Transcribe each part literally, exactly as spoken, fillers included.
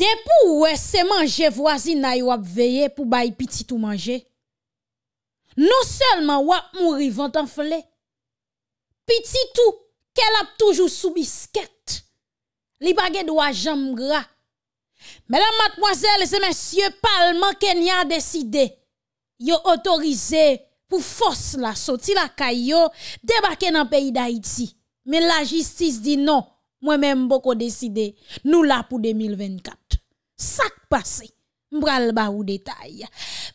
Depou ou se manje voisina yo ap veye pou bay piti tout manger. Non seulement wap mouri vant enflé. Piti tout qu'elle ap toujours sous bisquette. Li bagé doa jambe gras. Mesdames, mademoiselles et messieurs, Parlement Kenya a décidé yo autorisé pour force la sorti la kayo débarquer dans pays d'Haïti. Mais la justice dit non. Moi-même, beaucoup décidé. Nous là pour deux mille vingt-quatre. Ça passe. M'bral ba ou détail.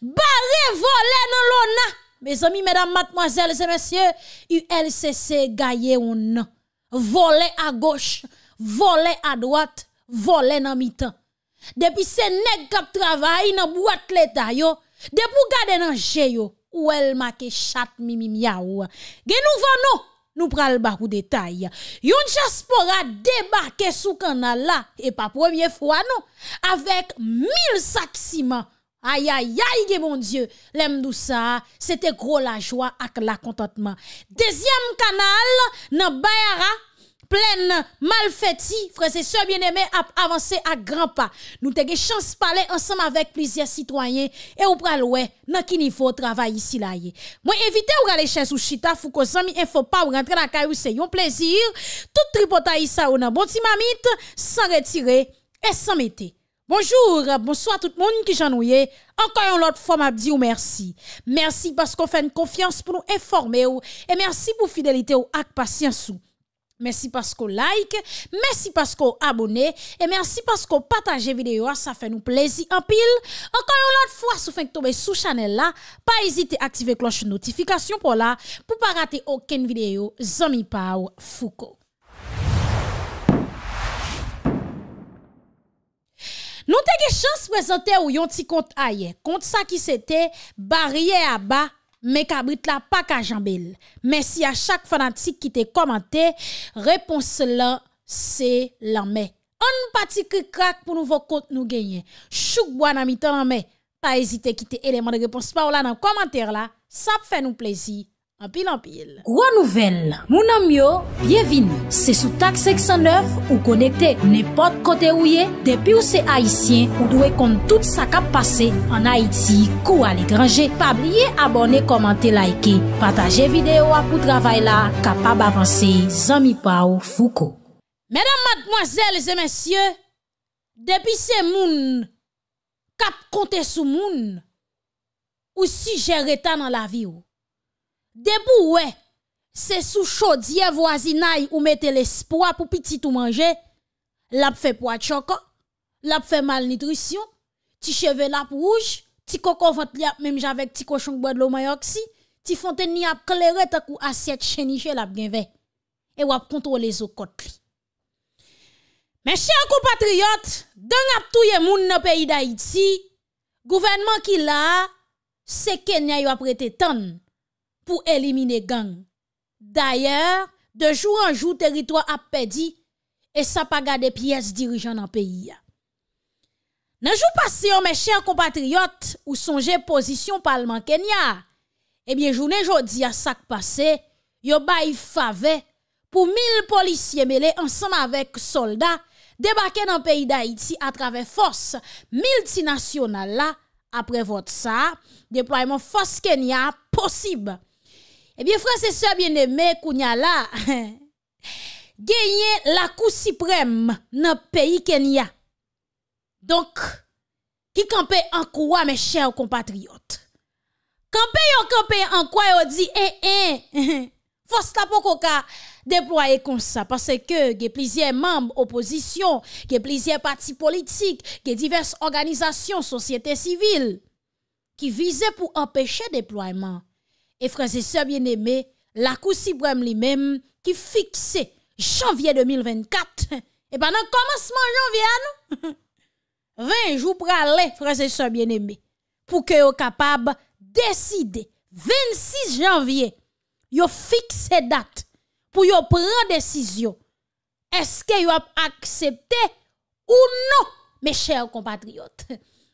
Barre volé dans l'ona. Mes amis, mesdames, mademoiselles et messieurs, U L C C gaye ou non. Volé à gauche, volé à droite, volé dans mi-temps. Depuis ces nèg k'ap travail dans boîte l'état yo, depuis garder dans jeu yo, ou elle marqué chat mimi miaou. Gen nou vano. Nous pral ba ou détail. Yon diaspora débarqué sous canal là et pas première fois non avec mille sacs ciment. Aïe aïe aïe mon Dieu, l'aime dou ça, c'était gros la joie ak la contentement. Deuxième canal nan Bayara pleine malfaiti, frères et sœurs bien-aimés a avancé à grands pas. Nous te gen chance parler ensemble avec plusieurs citoyens et ou pral wè nan ki niveau travail ici la ye. Moi invité ou aller chez ou chita fou ko zami info pa ou rentrer la caillou c'est un plaisir. Tout tripotaï sa ou nan bon ti mamite sans retirer et sans mettre. Bonjour, bonsoir tout le monde qui j'ennuie. Encore une autre fois, m'a dit ou merci. Merci parce qu'on fait une confiance pour nous informer ou et merci pour fidélité ou ak patience ou. Merci parce qu'on like, merci parce qu'on abonne et merci parce qu'on partage vidéo, ça fait nous plaisir en pile. Encore une autre fois, si vous tomber sous channel là, pas hésiter à activer cloche notification pour là pour pas rater aucune vidéo. Zami Pau Fouco. Nous t'ai chance présenter ou yon ti compte ailleurs. Compte ça qui c'était barrière à bas. Mais cabrit la pas qu'à jambel. Merci à chaque fanatique qui te commenté. Réponse là, c'est la main. On parti qui craque pour nouveau compte nous gagner. Chouk bois nan mi tan mais pas hésiter quitter élément de réponse par là dans commentaire là, ça fait nous plaisir. En pile en pile. Gros nouvelle, mon ami yo, bienvenue. C'est sous T A K cinq cent neuf ou connecté n'importe côté où y est. Depuis où c'est haïtien, ou doit compte tout ça qui a passé en Haïti, ou à l'étranger. Pas oublier abonner, commenter, liker, partager vidéo pour travail là, capable avancer. Zami Pau Fouco. Mesdames, mademoiselles et messieurs, depuis ces moun, cap compter sous moun, ou si j'ai dans la vie ou. Debout ouais, c'est sous chaudière voisinage ou mettez l'espoir pour petit tout manger, l'a fait poids de chocolat, l'a fait malnutrition, ti cheveux l'a rouge, ti coco vente li même j'avec ti cochon bois de l'eau mayoxi, ti fontaine ni a clairé ta kou assiette cheniche l'a genvé. Et ou a contrôler zo côté. Mes chers compatriotes, dans ap touye moun nan pays d'Haïti, gouvernement qui là, c'est Kenya yo a prêté tan. Pour éliminer gang. D'ailleurs, de jour en jour, territoire a perdu et ça pas garder pièces dirigeants dans pays. Dans jour passé, mes chers compatriotes, ou songez position parlement Kenya. Eh bien, journée jodi a ça passé, yo bay fave pour mille policiers mêlés ensemble avec soldats débarquer dans pays d'Haïti à travers force multinationale là après votre ça, déploiement force Kenya possible. Eh bien, frères et sœurs bien-aimés, kounya la, gagné la Cour suprême dans le pays Kenya. Donc, qui campé en quoi, mes chers compatriotes? Campé yon campé en quoi yon dit, eh, eh, force la pokoka déployer comme ça. Parce que, il y a plusieurs membres opposition, il y a plusieurs partis politiques, il y a diverses organisations, sociétés civiles, qui visaient pour empêcher le déploiement. Et frères et sœurs bien-aimés, la Cour suprême lui-même qui fixait janvier deux mille vingt-quatre. Et pendant commencement janvier, nous, vingt jours pour aller, frères et sœurs bien-aimés, pour que vous capable décider. vingt-six janvier, vous fixez date pour vous prendre décision. Est-ce que vous accepté ou non, mes chers compatriotes?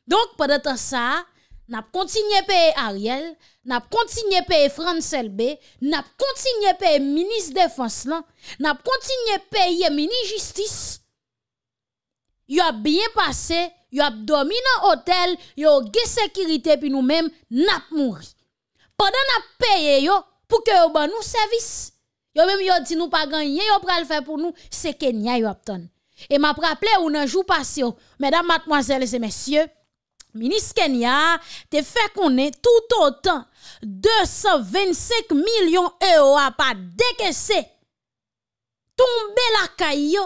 Donc, pendant ça, n'a continué payer Ariel, n'a continué payer France L B, n'a continué payer ministre défense là, n'a continué payer ministre justice. Yo a bien passé, yo a dormi dans hôtel, yo a gè sécurité puis nous-mêmes n'a mouri. Pendant n'a payé yo pour que yo ban nous service. Yo même yo dit nous pas gagner, yo pral faire pour nous, c'est Kenya yo obtane. Et m'a rappelé ou nan jou passé, mesdames, mademoiselles et messieurs, ministre Kenya te fait connaître tout autant deux cent vingt-cinq millions d'euros à pas décaissé. Tombe la caille yo.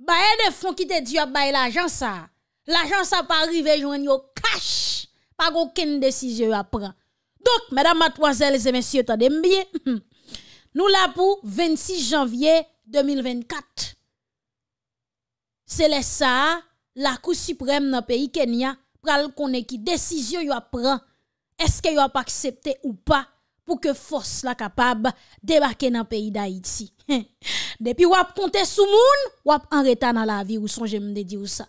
Bah, des fonds qui te dit, bah, l'agent ça. L'agent ça pas arrivé, joindre au cash. Pas aucune décision à prendre. Donc, mesdames, mademoiselles et messieurs, attendez bien. Nous là pour vingt-six janvier deux mille vingt-quatre. C'est le ça, la Cour suprême dans le pays Kenya, pral connaît qui décision yo prend. Est-ce que yo pas accepté ou pas pour que force la capable débarquer dans le pays d'Haïti? Depuis wap compter sous moun, wap en retard dans la vie, ou songe me de dire ça.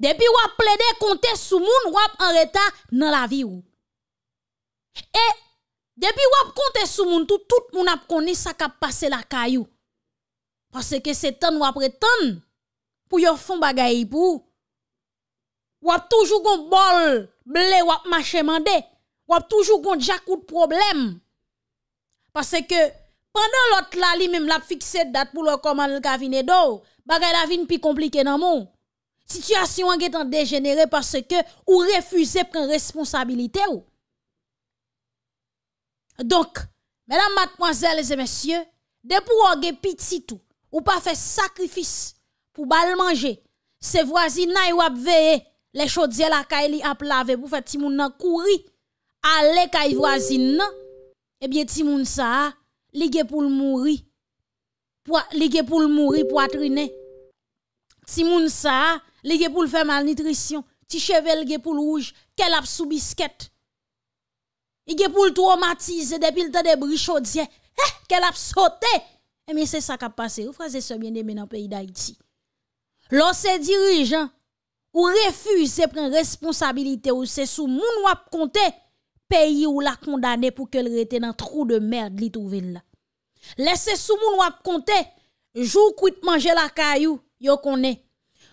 Depuis wap plaider compter sous moun, wap en retard dans la vie ou. Et depuis wap compter sous moun, tout tout moun ap connaît ça qui passer la caillou. Parce que c'est temps wap prétendre pour yon fon bagay pou. Wap toujours gon bol, blé wap marché mandé, wap toujours gon jakou de problème. Parce que pendant l'autre la li même la fixé date pour le comment le cabinet d'eau, bagay la vin pi compliqué nan mon. Situation est en dégénéré parce que ou refusez prendre responsabilité ou. Donc, mesdames, mademoiselles et messieurs, de pour ou gen petit tout, ou pas fait sacrifice pour bal manger, se voisina ou ap veye, les chaudier la kay li ap lave pour faire ti moun nan kouri, ale kay voisine nan, et bien ti moun sa Ligue pour le mourir. Ligue pour le mourir poitrine. Si moun sa, ligue pour le faire malnutrition. Ti chevel ligue pour le rouge, qu'elle a sous bisquette. Ligue pour le traumatiser depuis le temps de brichaudier. Eh, qu'elle a sauté. Eh bien, c'est ça qui a passé. Vous frères et sœurs bien-aimés dans le pays d'Haïti. Lorsque dirigeants ou refusent de prendre responsabilité ou c'est sous moun wap compter. Pays ou la condamné pour qu'elle rete dans trou de merde li trouvé là. Laissez sous moun wap compter jour kuit manger la caillou, yo connaît.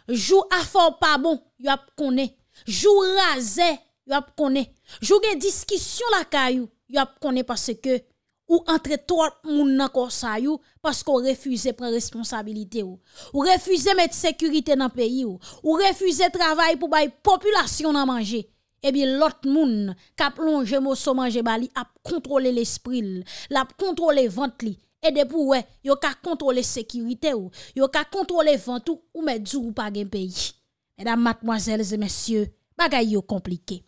Jour affaire pas bon, yo connaît. Jour rasé, yo connaît. Jour gen discussion la caillou, yo connaît parce que ou entre trop moun nan ko sa yo parce qu'on refuse prendre responsabilité ou. Ou refuse mettre sécurité dans pays ou. Ou refuse travail pour bay population nan manger. Eh bien, l'autre moun, kap longe moso manje bali, ap contrôler l'esprit, l'ap contrôler vente li, et de pouwe, yo ka contrôler sécurité ou, yo ka contrôler vente ou, ou met djou ou pa gen pays. Mesdames, mademoiselles et messieurs, bagay yo compliqué.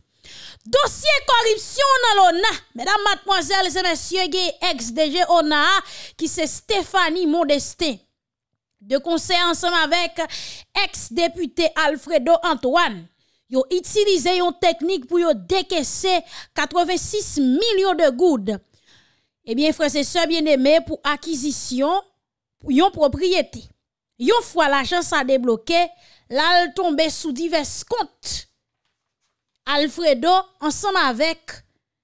Dossier corruption nan l'O N A, mesdames, mademoiselles et messieurs, ge ex-D G O N A, qui c'est Stéphanie Modestin, de conseil ensemble avec ex-député Alfredo Antoine. Yo utilisé yon technique pour yo décaisser quatre-vingt-six millions de goudes. Eh bien, frères et sœurs bien-aimés, pour acquisition, pour yon propriété. Yon fois l'agence a débloqué, l'al tombé sous divers comptes. Alfredo, ensemble avec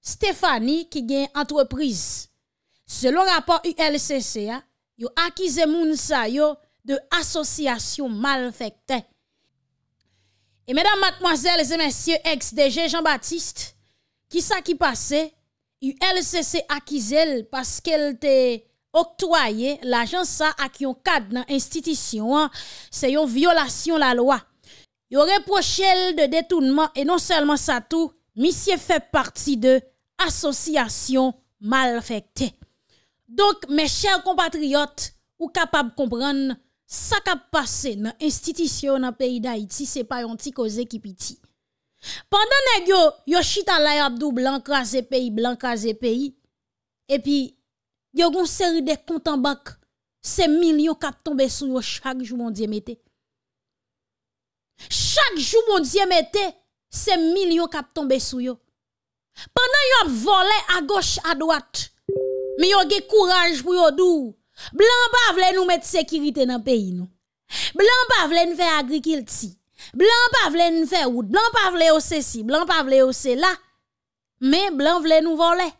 Stéphanie, qui gagne entreprise. Selon rapport U L C C, yo accusé moun sa yo de association malfectée. Et mesdames, mademoiselles et messieurs, ex-D G Jean-Baptiste, qui ça qui passait? U L C C acquiselle parce qu'elle te octroyé l'agence ça à qui on cadre dans l'institution, c'est une violation la loi. Yo reproché de détournement et non seulement ça tout, monsieur fait partie de association malfectée. Donc, mes chers compatriotes, ou capable de comprendre, ça qui a passé dans l'institution dans le pays d'Haïti, ce n'est pas un petit cause qui piti. Pendant que yo, yo chita la abdou blanc, krasé pays, blanc, krasé pays, et puis, yo gon série de comptes en banque, c'est millions qui tombent sur yo chaque jour, mon Dieu, mette. Chaque jour, mon Dieu, mette, c'est millions qui tombent sur yo. Pendant yo volé à gauche, à droite, mais yo gen courage pour yo dou. Blanc pa vle nous mettre sécurité dans pays nous. Blanc pa vle nous faire agriculture. Blanc pa vle nous faire route. Blanc pa vle au ceci, blanc pa vle au cela. Mais blanc vle nous voler.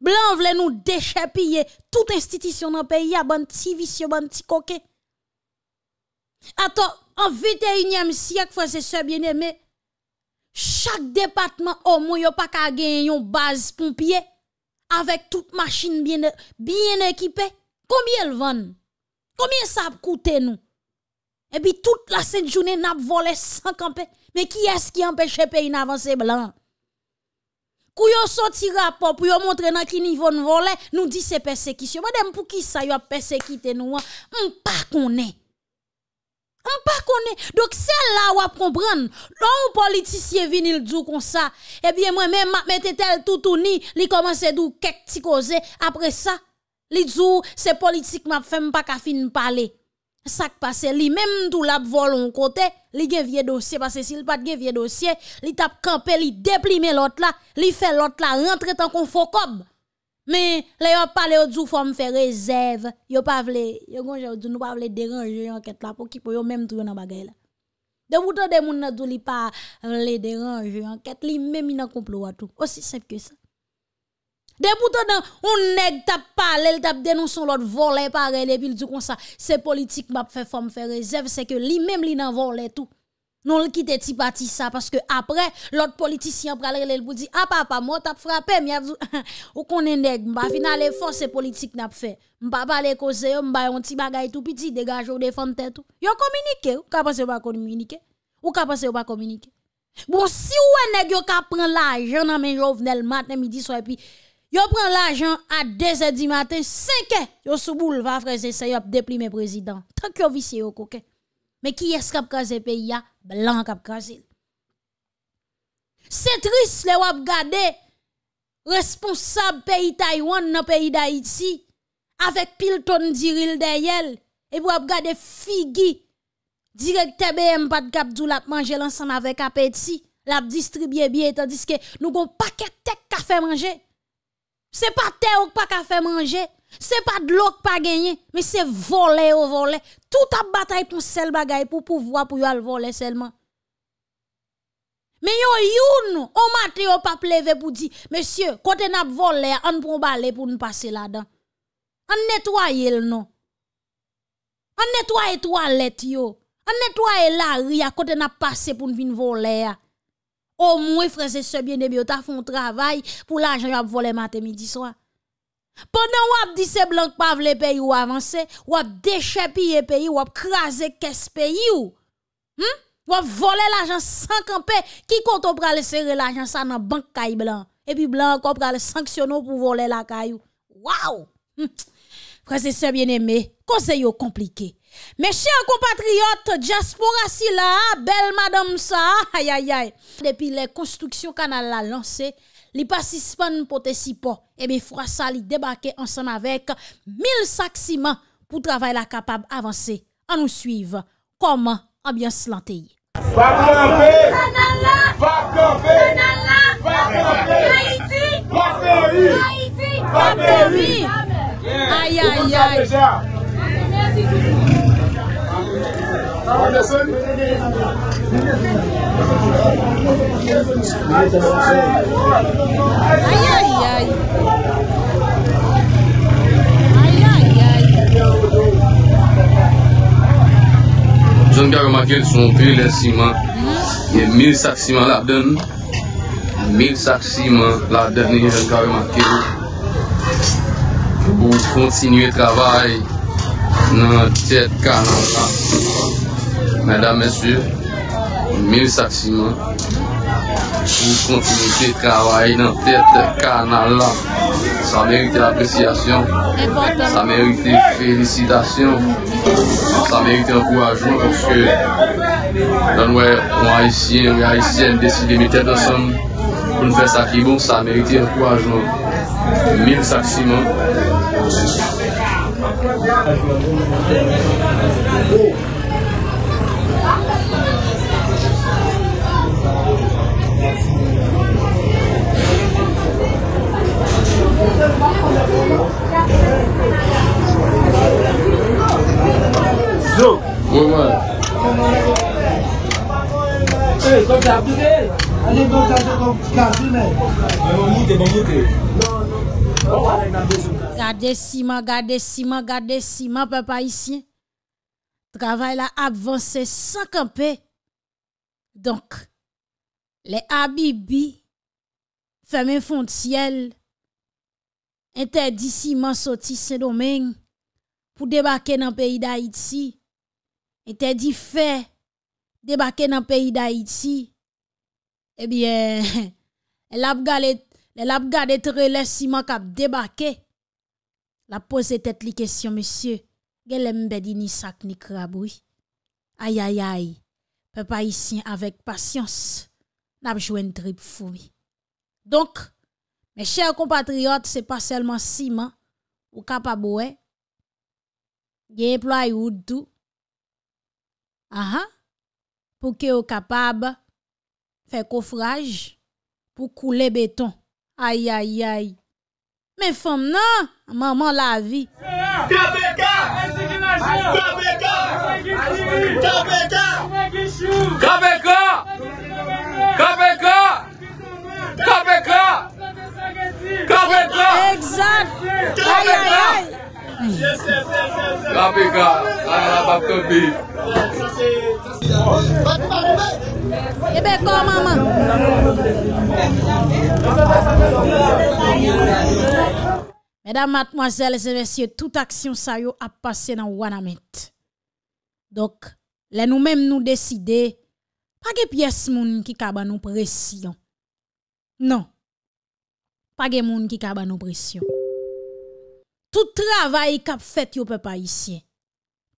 Blanc vle nous déchapiller toute institution dans pays, a bon petit vicieux, bon petit coquet. Attends, en vingt et unième siècle, frères et sœurs bien-aimés, chaque département au moins n'a pas qu'à gagner une base pompier avec toute machine bien, bien équipée. Combien elle vend? Combien ça a coûté nous? Et puis toute la sainte journée n'a pas volé sans camper. Mais qui est-ce qui empêche le pays d'avancer blanc? Quand yon sorti rapport pour yon montrer dans qui niveau nous voler, nous dit c'est persécution. Madame, pour qui ça yon persécuté nous? On pas connaît. On pas connaît. Donc celle-là ou à comprendre, l'on politicien vinil dou comme ça, eh bien moi même mettez tel tout ou ni, li commence dou quelques petits causes après ça, li dou c'est politique m'a fait m'pa ka fin parler. Ça qui passe, lui même tout la volon côté, li gen vieux dossier parce que s'il pas de vieux dossier, li tape camper, li déplimer l'autre là, li fait l'autre là rentrer tant qu'on faut cob. Mais les yo parler au dou faut me faire réserve, yo pas vle, yo gonje dou nous pas vle déranger enquête là pour qui pour yo même tout dans bagay là. De vous tande moun nan dou li pas les déranger enquête, li même nan complot tout. Aussi simple que ça. De bouton, on nèg t'a parlé, il t'a dénoncé l'autre volet pareil et puis il dit comme ça, c'est politique m'a fait forme faire réserve, c'est que lui même li nan volet tout. Non le quitte ti parti ça parce que après l'autre politicien pral relèl pour dire ah papa moi t'a frappé mais ou connait nèg m'a finale force politique n'a fait. M'pa parler causer, m'ba un petit bagay tout petit dégage ou défendre tête tout. Yo communiquer, ou ka penser pas communiquer, ou ka penser pas communiquer. Bon si ou nèg yo ka prend l'argent nan men Jovenel matin midi soir et puis yo prend l'argent à deux heures du matin, cinq heures, yo sou boulevard frères et sœurs, yo déplimer président. Tant que yo vicié yo coquin. Mais qui est-ce qui a crasé pays ya? Blanc qui a crasé. C'est triste les wap gade responsable pays Taïwan dans pays d'Haïti avec Pilton Diril derrière et wap gade Figi directeur B M pas de cap dou la manger l'ensemble avec appétit, la distribuer bien tandis que nous gon paquet tech ka fait manger. C'est pas terre ou pas qu'à faire manger, c'est pas de l'eau pas gagner, mais c'est voler au voler. Tout a bataille pour seul bagaille pour pouvoir pour y voler seulement. Mais yo youn, on maté au pas lever pour dire monsieur, côté n'a voler, on prend balai pour nous passer là-dedans. On nettoyer le non. On nettoyer toilette yo. On nettoyer la ria côté n'a passer pour nous venir voler. Au moins, frères et sœurs bien-aimés, vous avez fait un travail pour l'argent que vous volez matin, midi, soir. Pendant que vous avez dit que c'est blanc qui ne veut pas payer ou avancer, vous avez déchapé le pays, vous avez crasé le pays. Vous avez volé l'argent sans camper. Qui compte pour aller serrer l'argent dans la banque blanc? Et puis blanc encore pour aller sanctionner pour voler la caillou. Waouh! Frères et sœurs bien-aimés, conseil compliqué. Mes chers compatriotes, diaspora si la, belle madame ça, aïe aïe aïe. Depuis les constructions canal la lancé, li pas suspend pour te support. Et bien, fois ça, li débarqué ensemble avec mille sacs ciment pour travailler la capable avancer. On nous suive. Comment ambiance lanteye. Va camper, va camper, va camper, va camper, va camper, aïe aïe aïe. Je ne peux pas remarquer qu'ils sont plus les ciments. Il y a mille sacs ciments là-dedans. mille sacs ciments là-dedans. Je ne peux pas remarquer. Pour continuer le travail dans cette canal là. Mesdames, Messieurs, mille sacs ciment pour continuer de travailler dans tête canal là. Ça mérite l'appréciation, ça mérite félicitations, ça mérite encouragement parce que dans nous, on haïtien, on haïtienne décide de mettre ensemble pour nous faire ça qui est bon, ça mérite encouragement. mille sacs ciment. Zo, ouais ouais. Eh, comme ça, tu es. Allez, donc, ça, c'est comme cartine. Mais on monte, on monte. Gardez ciment, gardez ciment, gardez ciment, papa ici. travail là avancé sans camper. Donc, les Habibi, fermé Fontiel, interdit ciment sorti Saint-Domingue pour débarquer dans le pays d'Haïti. Interdit fait débarquer dans le pays d'Haïti. Eh bien, elle a regardé très les ciment qui a débarqué. La pose tête li question, monsieur. Gelle mbedi ni sak ni kraboui. Aïe, aïe, aïe. Peuple ici avec patience. N'a jouen trip foumi. Donc, mes chers compatriotes, c'est pas seulement ciment ou kapaboué. Gye ploy ou tout. Aha. Pour que ou capable faire coffrage pour couler béton. Aïe, aïe, aïe. Mais femme, non, maman la vie. K P K, K P K, K P K, K P K, K P K, K P K, K P K, exact. K P K, eh bien, comment, maman? Mesdames, mademoiselles et messieurs, toute action ça yo a passé dans Wanamet. Donc, les nous-mêmes nous décider, pas de pièce moun qui kaba nous pression. Non. Pas de moun qui kaba nous pression. Tout travail kap fait yo peuple haïtien.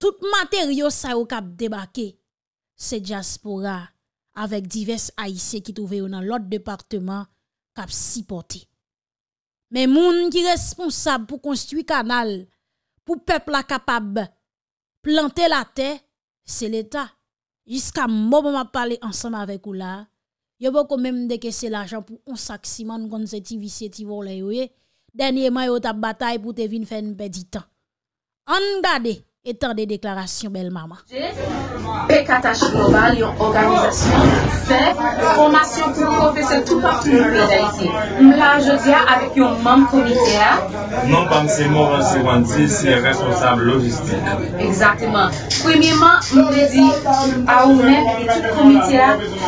Tout matériau ça yo kap débarqué. C'est diaspora avec divers haïtiens qui trouvaient dans l'autre département cap sipoté. Mais moun qui responsable pour construire canal pour peuple capable planter la terre, c'est l'État. Jusqu'à moment m'a parler ensemble avec ou là, yo beaucoup même décaisser l'argent pour on sac ciment kon se ti vicié ti volé yo. Dernièrement yo t'a bataille pour te vinn faire une perdit temps. On gade et tant des déclarations, belle maman. P K H Global, une organisation fait formation pour professeurs tout partout dans le pays d'Haïti. Là, je dis avec un membre comité. Non, pas c'est moi, c'est Wandy, c'est responsable logistique. Exactement. Premièrement, je dis à vous-même et tout comité,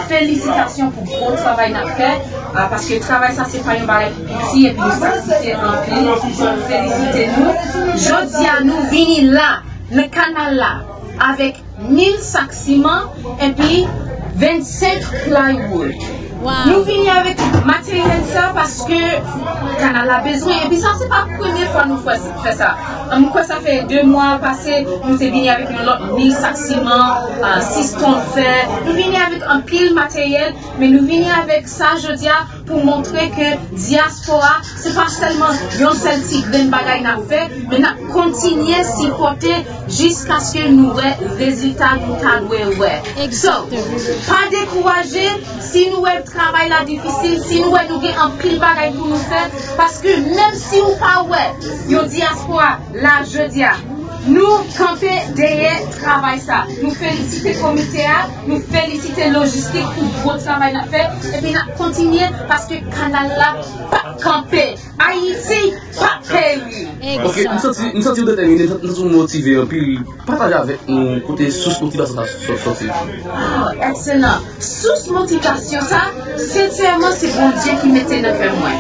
félicitations pour le gros travail qu'on a fait. Parce que le travail, ça, c'est pas une barrière ici et puis ça, c'est en pile. Félicitez-nous. Je dis à nous, venez là. Le canal là, avec mille sacs ciment et puis vingt-cinq plywood. Wow. Nous venons avec matériel ça parce que le canal a besoin. Et puis ça, c'est pas la première fois que nous faisons ça. Nous ça fait deux mois passé, nous sommes venus avec mille sacs ciment, six tonnes de fer. Nous venons avec un pile matériel, mais nous venons avec ça, je dis, pour montrer que diaspora, c'est pas seulement un seul type de bagaille n'a fait, mais n'a continué à s'y porter jusqu'à ce que nous ayons le résultat nous avons. So, pas décourager si nous avons travail là difficile, si nous avons un pile bagaille pour nous faire, parce que même si nous pas ouais, diaspora, là je dis, nous camper derrière travail ça. Nous féliciter le comité, nous féliciter logistique pour le travail qu'on a fait. Et puis nous continuer parce que le canal là pas camper. Haïti, pas pays. Ok, nous sommes déterminés, nous sommes motivés. Puis partagez avec nous côté sous-motivation. Ah, excellent. Sous-motivation ça, sincèrement c'est bon Dieu qui mettait notre moi.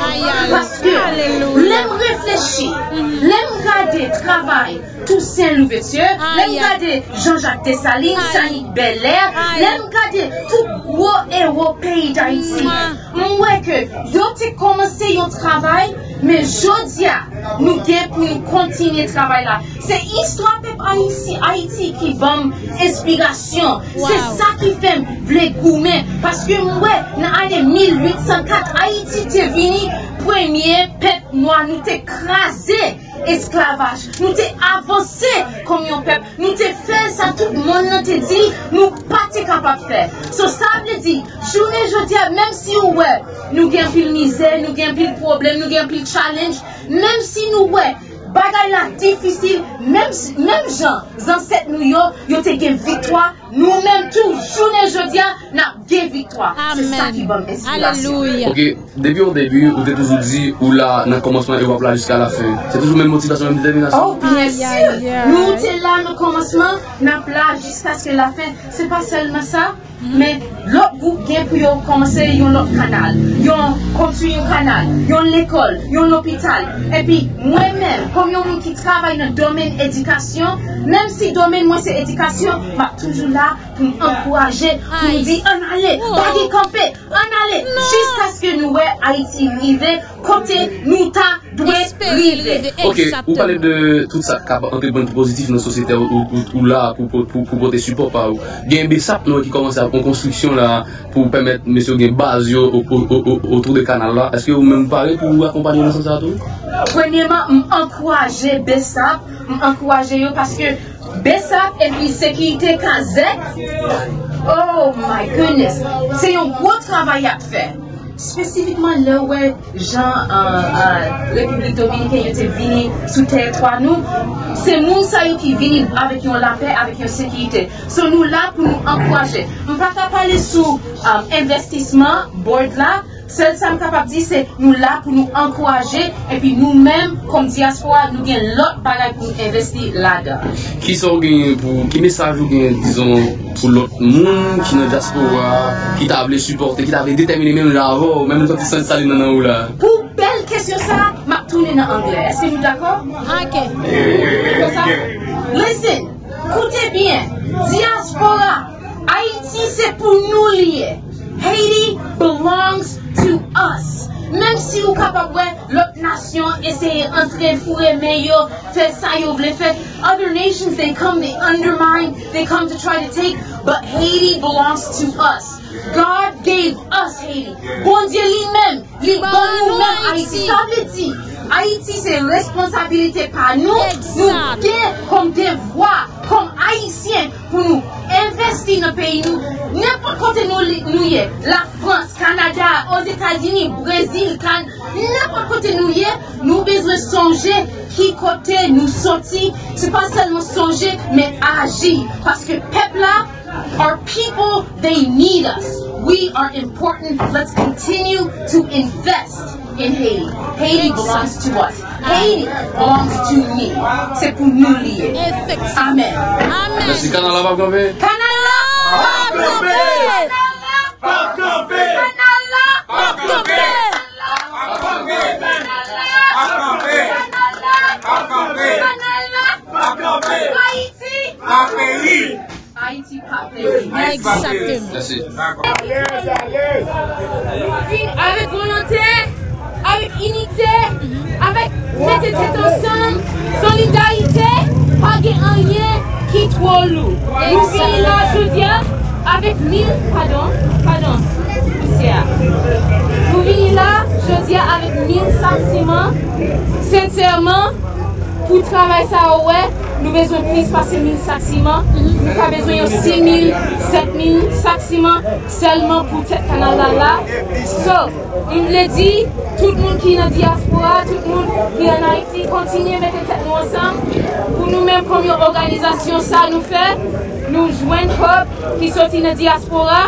Parce que l'aime réfléchir, l'aime regarder, travail. Toussaint Louverture, l'aime garder Jean-Jacques Dessalines, Sani Belair, l'aime garder tout gros héros pays d'Haïti. Mouais que, yo te commencé yon travail, mais jodia, nous gagne pour nous continuer travail là. C'est l'histoire de Haïti, Haïti qui bombe inspiration. Wow. C'est ça qui fait les gourmets. Parce que mouais, dans l'année mille huit cent quatre, Haïti te vini premier peuple noir, nous t'écraser. Esclavage, nous t'es avancé comme un peuple, nous t'es fait ça, tout le monde te dit, nous pas t'es capable de faire. So, ça veut dire, journée, je dis, même si ouais, nous gagnons plus de misère, nous gagnons plus de problème, nous gagnons plus de challenge, même si nous ouais, bagaille là difficile, même même gens, ancêtres nous yo, yo te gagne victoire, nous-mêmes tout, journée, je dis, nous gagnons victoire. foi. C'est ça qui donne inspiration. Alléluia. Ok, depuis au début, vous avez toujours dit, ou là, dans le commencement, et là jusqu'à la fin. C'est toujours même motivation, même détermination. Oh, bien sûr. Nous, c'est là, dans le commencement, nous là jusqu'à ce que la fin. C'est pas seulement ça. Mais l'autre groupe vient pour commencer l'autre canal, construire un canal, l'école, l'hôpital. Et puis moi-même, comme quelqu'un qui travaille dans le domaine éducation, même si le domaine moi c'est éducation, je bah, suis toujours là pour encourager, pour me dire en aller, oh. Bagui camper, en aller, jusqu'à ce que nous Haïti arriver, côté nous ta doit arriver. Ok, vous parlez de tout ça, qui est bon positif dans la société ou là pour pour des supports par où. Il y a un BESAP qui commence à en construction là pour permettre monsieur des bases autour du canal là. Est-ce que vous même parlez pour vous accompagner dans ce sens? Premièrement, encourager BESAP, encourager eux parce que BESAP et puis sécurité Kazek. Oh my goodness, c'est un gros travail à faire. Spécifiquement là où Jean en République dominicaine était venu sous territoire nous, c'est nous qui viennent avec la paix, avec la sécurité. C'est nous là pour nous encourager. On ne peut pas parler sur investissement, board là. Seul ça me capable de dire, c'est nous là pour nous encourager et puis nous-mêmes, comme diaspora, nous avons l'autre bagage pour investir là-dedans. Qui sont pour qui message vous disons pour l'autre monde qui est diaspora, qui t'avait supporté, qui t'avait déterminé même là-haut, même quand tu s'en salines dans ou là. Pour belle question ça, je tourne en anglais. Est-ce que vous êtes d'accord? Ok. Listen, écoutez bien, diaspora, Haïti c'est pour nous lier. Haiti belongs to us. Même si vous capable l'autre nation essayer d'entrer fourrer meilleur faire ça yo vle fait. Other nations they come they undermine, they come to try to take, but Haiti belongs to us. God gave us Haiti. Bon Dieu lui-même, il donne nous-mêmes Haïti. Ça veut dire Haïti c'est responsabilité par nous. Nous avons comme devoir, comme haïtiens pour nous investir dans le pays nous. N'importe côté nous nous y est. La France, Canada, aux États-Unis, Brésil, Canada, n'importe côté nous y est. Nous besoin songer qui côté nous sortir. C'est pas seulement songer mais agir parce que peuple là. Our people, they need us. We are important. Let's continue to invest in Haiti. Haiti belongs to us. Haiti belongs to me. C'est pour nous lier. Amen. Amen. Merci Canal va camper. Canal va camper. Canal va camper. Canal va camper. Canal va camper. Canal Haïti par pays. Exactement. Merci. Avec volonté, avec unité, avec mettre tête ensemble, solidarité, pas de rien qui trop lourd. Et nous finissons là, je dis, avec mille, pardon, pardon, poussière. Nous finissons là, je dis, avec mille sentiments, sincèrement, pour travailler ça, ouais. Nous avons besoin de plus passer mille sacs-ciments. Nous avons besoin de six mille, sept mille sacs-ciments seulement pour ce canal-là. Donc, je voulais dire, tout le monde qui est en diaspora, tout le monde qui est en Haïti, continuez à mettre tête nous ensemble. Pour nous-mêmes, comme une organisation, ça nous fait, nous joignons peuple qui sortit dans la diaspora.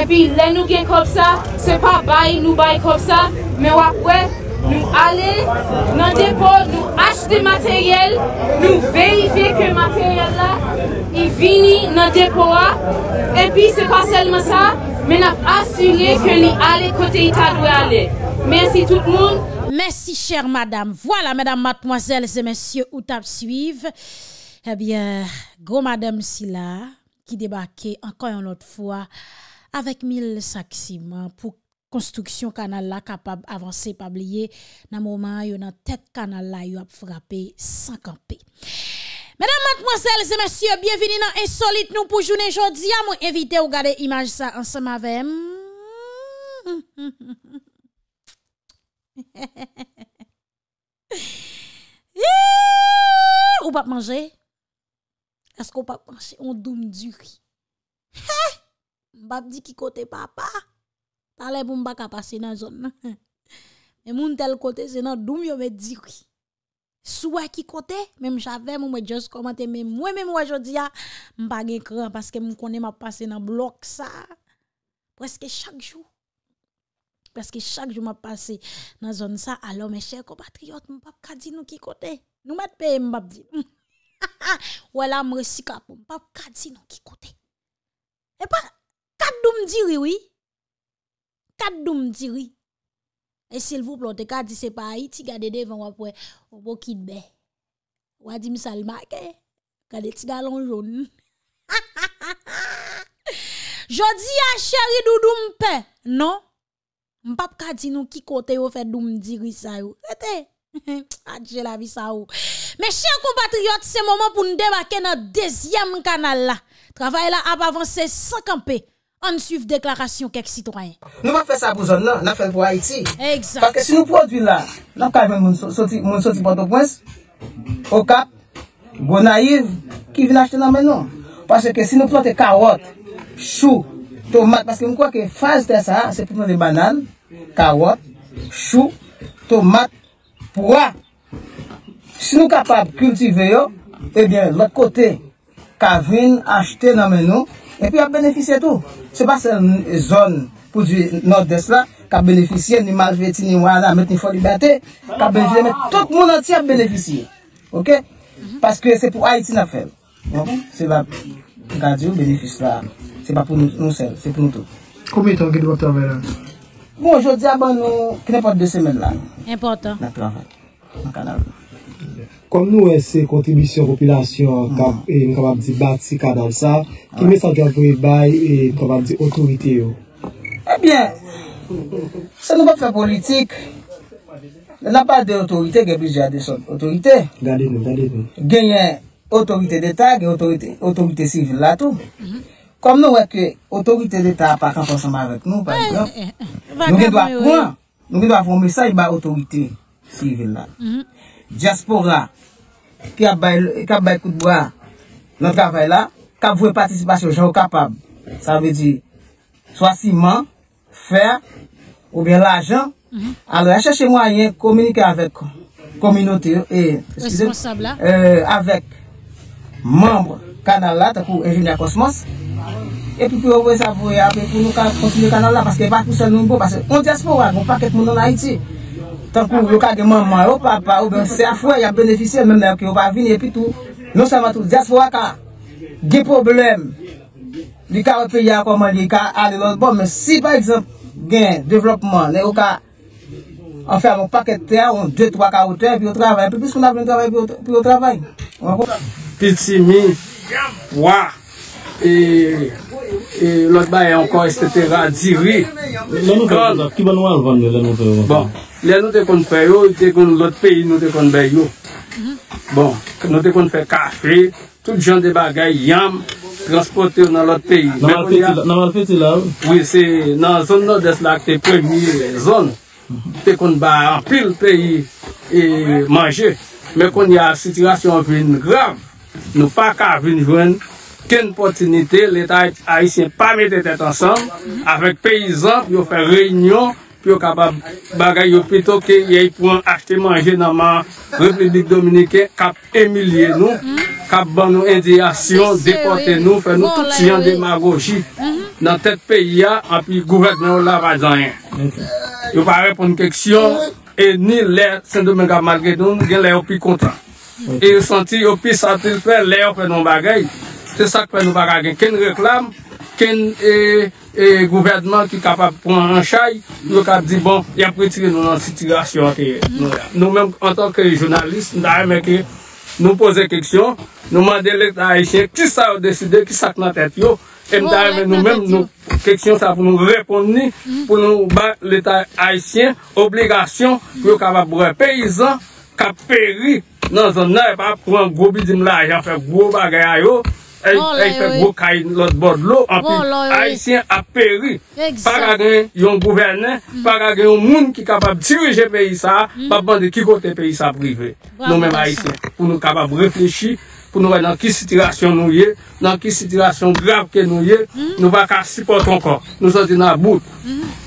Et puis, les nous gagnons comme ça, ce n'est pas bail, nous bail comme ça, mais après, nous allons dans le dépôt, nous achetons des matériels, nous vérifions que le matériel là, il vient dans le dépôt. Et puis ce n'est pas seulement ça, mais nous assurons que nous allons côté État doit aller. Merci tout le monde. Merci chère madame. Voilà mesdames, mademoiselles et messieurs, où t'as suivre. Eh bien, gros madame Silla qui débarquait encore une autre fois avec mille sacs ciment pour construction canal là capable avancer pas oublier dans moment yo dans tête canal là yo a frappé sans camper. Mesdames, mademoiselles et messieurs, bienvenue dans Insolite nous pour journée jodi a mon invité ou regarder image ça ensemble avec ou pas manger est-ce qu'on pas manger on doum du riz m'pa dit qui côté papa. Allez, bon, pas passer dans la zone. Mais mon tel côté, c'est dans doum yo me dit oui. Soit qui côté, même j'avais mon juste commenter, mais moi-même aujourd'hui, je ne suis pas grand parce que je connais ma passer dans bloc ça. presque chaque jour. Parce que chaque jour, je passe dans la zone ça. Alors, mes chers compatriotes, je ne peux pas dire nous qui côté. Nous ne pouvons pas dire. Voilà, je suis cap. Je ne peux pas dire nous qui côté. Et pas, quatre diri oui. quatre diri oui. Et s'il vous plaît, quatre dit c'est pas Haïti, gardez devant après. Ou pour qui de ou a dit, ça le marque. Gardez petit galon jaune. Jodi a chéri doudoum pe. Non? M'pap ka di nou ki kote yo fait doum diri sa yo. Rete. Adje la vie sa ou. Mes chers compatriotes, c'est moment pour nous débarquer dans le deuxième canal là. Travail là a avancé sans camper. On suit déclaration quelques citoyens. Nous va faire ça pour zone là, on fait pour Haïti. Exact. Parce que si nous produit là, n'a pas même sorti mon sorti Port-au-Prince, au Cap, Gonaïve qui vient acheter dans maintenant. Parce que si nous plantons carottes, choux, tomates, parce que je crois que phase de ça, c'est pour nous des bananes, carottes, choux, tomates, pois. Si nous sommes capables de cultiver, eh bien, l'autre côté, Kavin, acheter dans nous, et puis à bénéficier tout. Ce n'est pas cette zone pour du nord-est là, qui a bénéficié, ni Malvetti, ni Wala, ni Fort Liberté, qui a bénéficié, mais tout le monde entier a bénéficié. Ok? Parce que c'est pour Haïti n'a fait. C'est la radio bénéfice là. C'est pas pour nous, nous seuls, c'est pour nous tous. Combien de temps que nous travaillons là? Bon, aujourd'hui, nous, n'importe deux semaines là. Important. Nous travaillons. Comme nous, c'est contribution population, et nous sommes capables de dans ça, qui nous sommes capables et nous sommes autorité. Eh bien, ça nous va faire politique. Il n'y a pas d'autorité qui est obligée à des autorités. Regardez-nous, regardez-nous. Autorité d'État et autorité, autorité civile là tout. Mm-hmm. Comme nous, que l'autorité d'État n'a pas ensemble avec nous, par exemple, eh, eh, nous devons prendre, nous devons avoir un message à l'autorité civile là. Mm-hmm. Diaspora, qui a un coup de bois dans le travail là, qui a une participation aux gens capables. Ça veut dire, soit ciment, fer, ou bien l'argent. Mm-hmm. Alors, cherchez moyen de communiquer avec la communauté et responsable, euh, avec membre canal là, pour ingénieur Cosmos. Et puis pour vous savoir, après pour nous continuer le canal là, parce que pas tout seul nous parce qu'on diaspora, on pas quelqu'un monde en Haïti. Tant que vous avez maman, papa, ou bien c'est à fois, il y a bénéficié, même là, qui va venir, et puis tout, non seulement tout, diaspora, des problèmes, les cas au pays, comment les cas à l'autre bord, mais si par exemple, gain, développement, les cas, on fait un paquet de terre, on deux, trois, quatre terres, puis on travaille, puis puisqu'on a besoin de travail, puis on travaille. Petit mi, poids, et, et l'autre bail encore, et cetera. Diri. Qui va nous vendre les notes? Bon, les notes qu'on fait, l'autre pays nous qu'on fait. Bon, nous qu'on fait café, tout le genre de bagailles, yam, transporté dans l'autre pays. Dans le petit là? Oui, c'est dans la zone nord-est là que les premières zones, c'est qu'on va en pile pays et manger. Mais quand il y a une situation grave, nous n'avons pas qu'à venir qu'une opportunité, l'État haïtien n'a pas mis de tête ensemble, avec les paysans, pour faire réunion, pour capable bagaille plutôt qu'ils pour acheter manger dans la République dominicaine, cap émilier nous, cap ban nous indignation, déporter nous, faire nous tout ce genre de démagogie. Dans tel pays, et puis le gouvernement ne va pas rien. Il ne va pas répondre à une question. Et ni les Saint-Domingue malgré nous, nous sommes plus contents. Et nous sentons plus satisfaits, les gens nous bagaillent. C'est ça que nous bagaillons. Quel réclame, quel gouvernement qui est capable de prendre en charge, nous avons dit bon, il a retiré nous dans la situation. Nous-mêmes, en tant que journalistes, nous posons des questions, nous demandons l'État haïtien qui ça a décidé, qui ça a dans tête. Et nous-mêmes, nous questions ça pour nous répondre, pour nous battre l'État haïtien, obligation pour les paysans qui péri dans un air, pas pour un gros bidim là, ils fait gros bagaille, ils fait gros caille l'autre bord de l'eau, en plus, haïtien a péri. Pas un gouverneur, pas un monde qui est capable de diriger le pays, pas de qui côté pays ça privé. Nous-mêmes haïtiens, pour nous capables de réfléchir. Pour nous voir dans quelle situation nous sommes, dans quelle situation grave que nous sommes, nous ne pouvons pas supporter encore. Nous sommes dans la boue.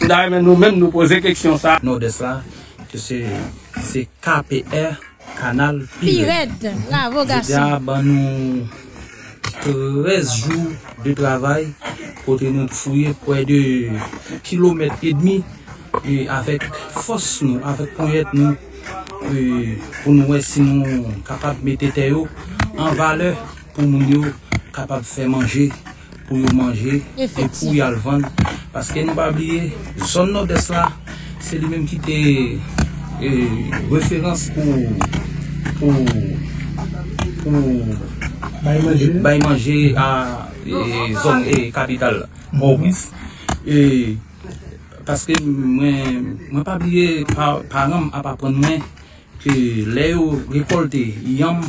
D'ailleurs, nous-mêmes, nous posons des questions. Nous de ça, c'est K P R, Canal Pirate. Bravo, garçon. Il y a treize jours de travail côté nous fouiller près de kilomètre et demi et avec force nous, avec pointe nous, pour nous si nous sommes capables de mettre terre en valeur pour nous capables de faire manger, pour nous manger et pour y aller vendre. Parce que nous ne pas oublier, zone nord-est là, c'est lui-même qui était référence pour pour pour manger à et zone et capitale Maurice. Et parce que moi moi pas oublier par parents à pas prendre moins que les récolter yam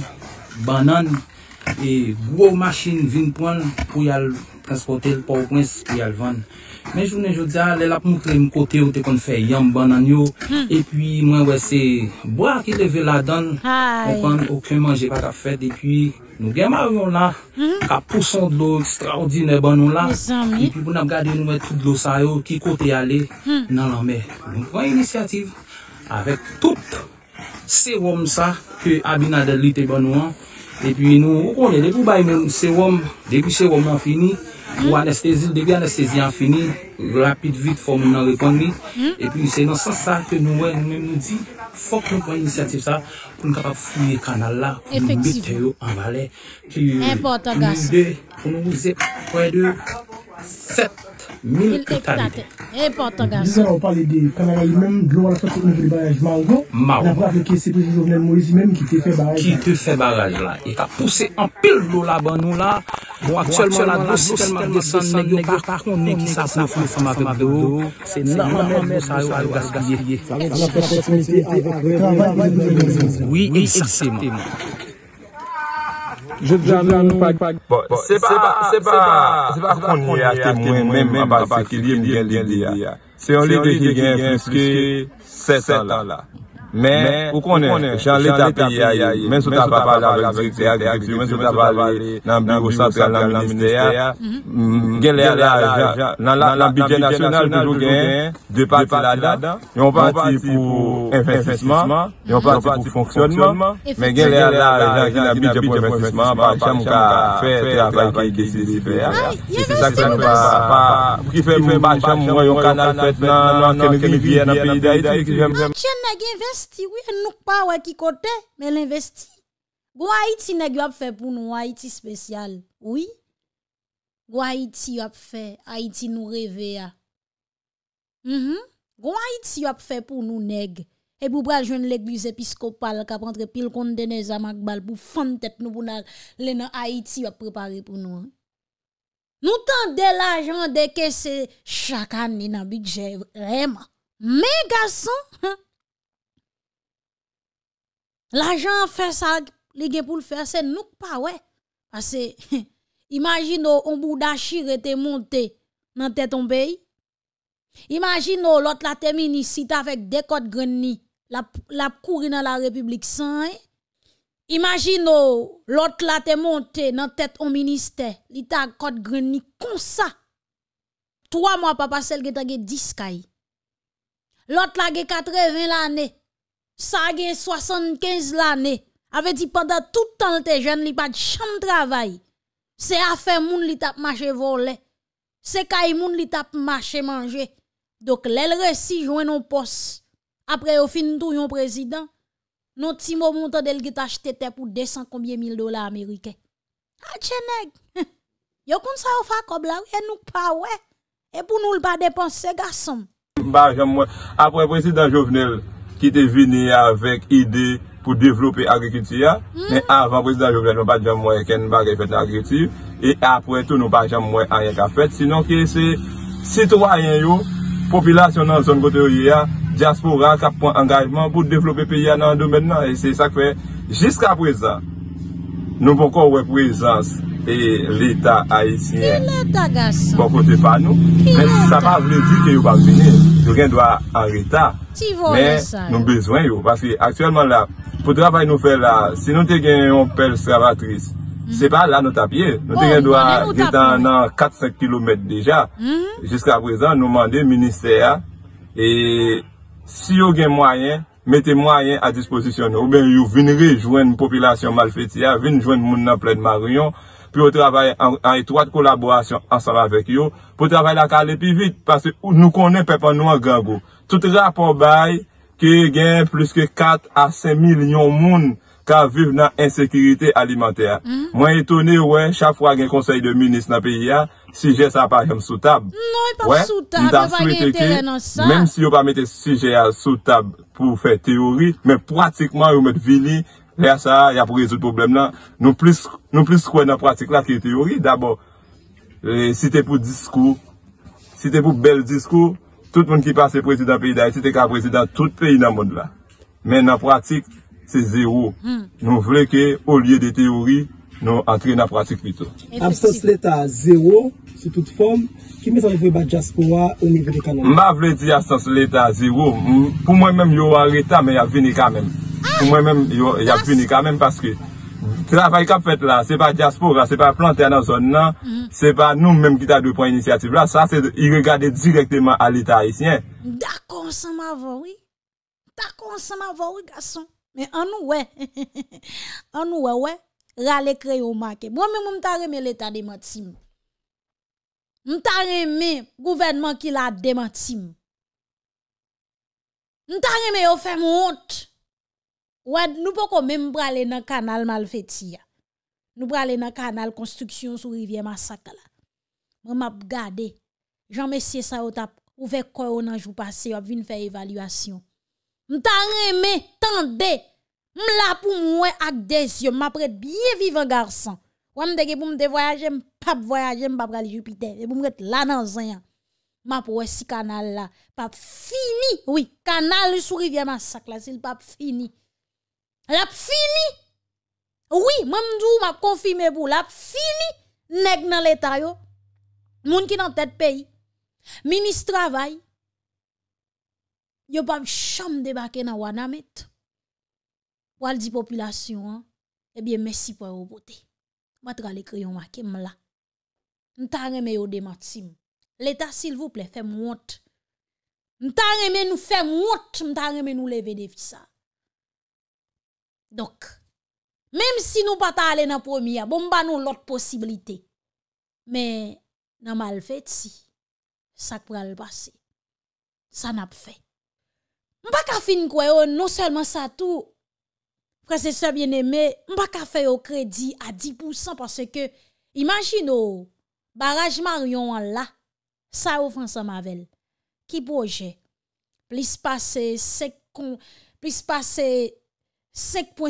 banane et gros machine viennent prendre pour y aller transporter pour au prince pour y aller vendre. Mais je vous dis, elle a montré mon côté où tu qu'on fait yam banane et puis moi ouais c'est bois qui levé la donne on aucun manger pas qu'à faire et puis nous gagnons là, à poussons de l'eau extraordinaire, nous là, et puis pour nous garder nous tout de l'eau ça qui côté aller dans la mer. Nous prenons initiative avec tout sérum ça que Abinadel lui était bon et puis nous on est les pour même sérum depuis sérum on fini ou anesthésie depuis anesthésie on fini rapide vite faut nous répondre et puis c'est dans ce sens ça que nous nous dit faut qu'on prenne l'initiative ça pour nous capable fouiller canal là pour mettre en valeur qui important garçon pour nous user près de sept mille hectares important garçon on parle de canal même de l'eau la sortie de barrage Margot d'après avec c'est président Jovenel Moïse même qui te fait barrage qui te fait barrage là et a poussé en pile l'eau là bas nous là actuellement la grosse tellement descend nèg par contre nèg qui ça ça avec d'eau c'est normalement ça va gaspiller oui, exactement. Je dis à nous, c'est pas, c'est pas, c'est pas qu'on y a moi-même à base qu'il y a l'idée. C'est un livre qui vient plus que sept ans là. Mais, vous connaissez, j'en ai tapé, même si tu as parlé avec le directeur, même si tu as parlé dans le bureau central, dans le ministère, dans le budget national, toujours gain, deux parties là-dedans, ils ont parti pour investissement, ils ont parti pour fonctionnement, mais il y a le budget pour investissement, par exemple, faire travail qui est fait. C'est ça que ça ne va pas. Qui fait même pas, il y a un canal fait dans le rivière, dans le pays d'Haïti. Oui, nous pas qui côté, mais l'investi. Gou Haïti nèg a fait pour nous Haïti spécial. Oui. Gou Haïti a fait Haïti nous rêver a. Mhm. Gou Haïti a fait pour nous nèg. Et pour bral joindre l'église épiscopale qui a rentré pile contre des amakbal pour fendre tête nous pour les dans Haïti a préparé pour nous. Nous tendez l'argent de caisse chaque année dans budget vraiment. Mais garçon l'argent fait ça, les gens pour le faire, c'est nous pas, ouais. Parce que, imagine, on Bouddha Chir était monté dans ton pays. Imagine, l'autre la termine ici avec des côtes greniers, la, la courir dans la République sans. Imagine, l'autre la te monté dans tête au ministère, l'état côte grenier, comme ça. Trois mois, papa, celle qui t'a dix kay. L'autre la ge quatre-vingts l'année. Ça a soixante-quinze l'année. Avait dit pendant tout le temps les jeunes, il pas de champ de travail. C'est affaire moun li tap marché voler. C'est kay moun li tap marché manger. Donc l'el réussi joindre un poste. Après au fin tout yon président, non ti mo montant d'el qui t'acheté terre pour deux cents combien mille dollars américains. Ah cheneg. Yo kon sa ou fa kob la et nous pas ouais. Et pour nous pas dépenser garçon. Bah j'aime après président Jovenel qui était venu avec idée pour développer l'agriculture. Mm. Mais avant le président Jovenel, nous n'avons pas de faire l'agriculture. Et après tout, nous n'avons pas de faire faire. Sinon, c'est citoyens, la population dans la zone côté, la diaspora qui prend engagement pour développer le pays dans le domaine. Et c'est ça que fait jusqu'à présent. Nous n'avons pas de présence et l'État haïtien. Bon côté pas nous. Mais ça ne veut pas dire que nous pas venir. Nous doit en retard. Mais nous avons besoin, parce que actuellement là, pour le travail nous faisons là, si nous avons une pelle travatrice, ce n'est pas là notre pied. Nous avons quatre à cinq kilomètres déjà. Jusqu'à présent, nous demandons au ministère, et si vous avez moyen, mettez moyen à disposition. Ou bien, vous venez rejoindre une population malfaitière, venez rejoindre les gens dans plein de marion. pour travailler en, en étroite collaboration ensemble avec eux, pour travailler la cale plus vite, parce que nous connaissons peuple nous en gango. Tout rapport bail que gagne plus que quatre à cinq millions de monde qui vivent dans l'insécurité alimentaire. Mm. Moi étonné, ouais, chaque fois qu'il y a un conseil de ministre dans le pays, sujet ça pas comme sous table. Non, il pas sous table, il pas dans ça. Même si on pas mettre sujet sous table pour faire théorie, mais pratiquement on mettre vili, là ça, il y a pour résoudre le problème là. Nous plus nous plus quoi dans pratique là que théorie. D'abord, c'était pour discours, c'était pour bel discours, tout le monde qui passe président pays d'Haïti, c'était qu'à président tout pays dans le monde là. Mais dans pratique, c'est zéro. Mm. Nous voulons que au lieu de théorie, nous entrions dans la pratique plutôt. Absence l'État zéro, sous toute forme, qui met en œuvre la diaspora au niveau des Canada. Je veux dire absence l'État zéro. Pour moi-même, il y a un état, mais il y a venu quand même. Pour moi-même, il y a venu quand même parce que le travail qu'on fait là, ce n'est pas diaspora, ce n'est pas planter dans la zone, ce n'est pas nous-mêmes qui avons pris l'initiative là. Ça, c'est de regarder directement à l'État haïtien. D'accord, ça m'a vu, oui. D'accord, ça m'a vu, oui, garçon. Mais en nous, ouais. En nous, ouais, ouais. Rale créer au marqué. Moi même m'ta remè l'état démentim. M'ta remè gouvernement qui la démentim. M'ta remè yo fè mon honte. Ouais, nous poko même braler dans canal malfaitia. Nous braler dans canal construction sous rivière massacre là. Moi m'a gardé. Jean Messier ça ou t'a ouvert corps dans jour passé, ou vinn faire évaluation. M'ta remè tendez. M'la pour moi avec des yeux, m'apprête bien vivant garçon. Ou m'dege pour m'de voyager, m'pap voyager, m'pap aller Jupiter. Et pour m'rete là dans un. M'a pour si canal là, pas fini. Oui, canal sous rivière massacre là, s'il pas fini. L'a fini. Oui, moi m'dou m'a confirmer pour l'a fini nèg dans l'état yo. Moun ki dans tête pays. Ministre travail. Yo pas chambre débarquer dans Wanamet. Pour la population, eh bien, merci pour vous beauté. Je vais aller créer un marqué là. Je vais remettre au démentim. L'État, s'il vous plaît, fais-moi honte. Je vais remettre nous faire honte. Je vais remettre nous lever des fils. Donc, même si nous ne pouvons pas aller dans la première, bon, nous avons l'autre possibilité. Mais, dans mal fait, si, ça pourra le passer. Ça n'a pas fait. Je ne vais pas finir quoi, non seulement ça tout. Frère, c'est ça bien aimé, m'pa ka faire au crédit à dix pour cent parce que, imagine au barrage Marion là, ça offre ensemble avec qui projet, plus passer cinq virgule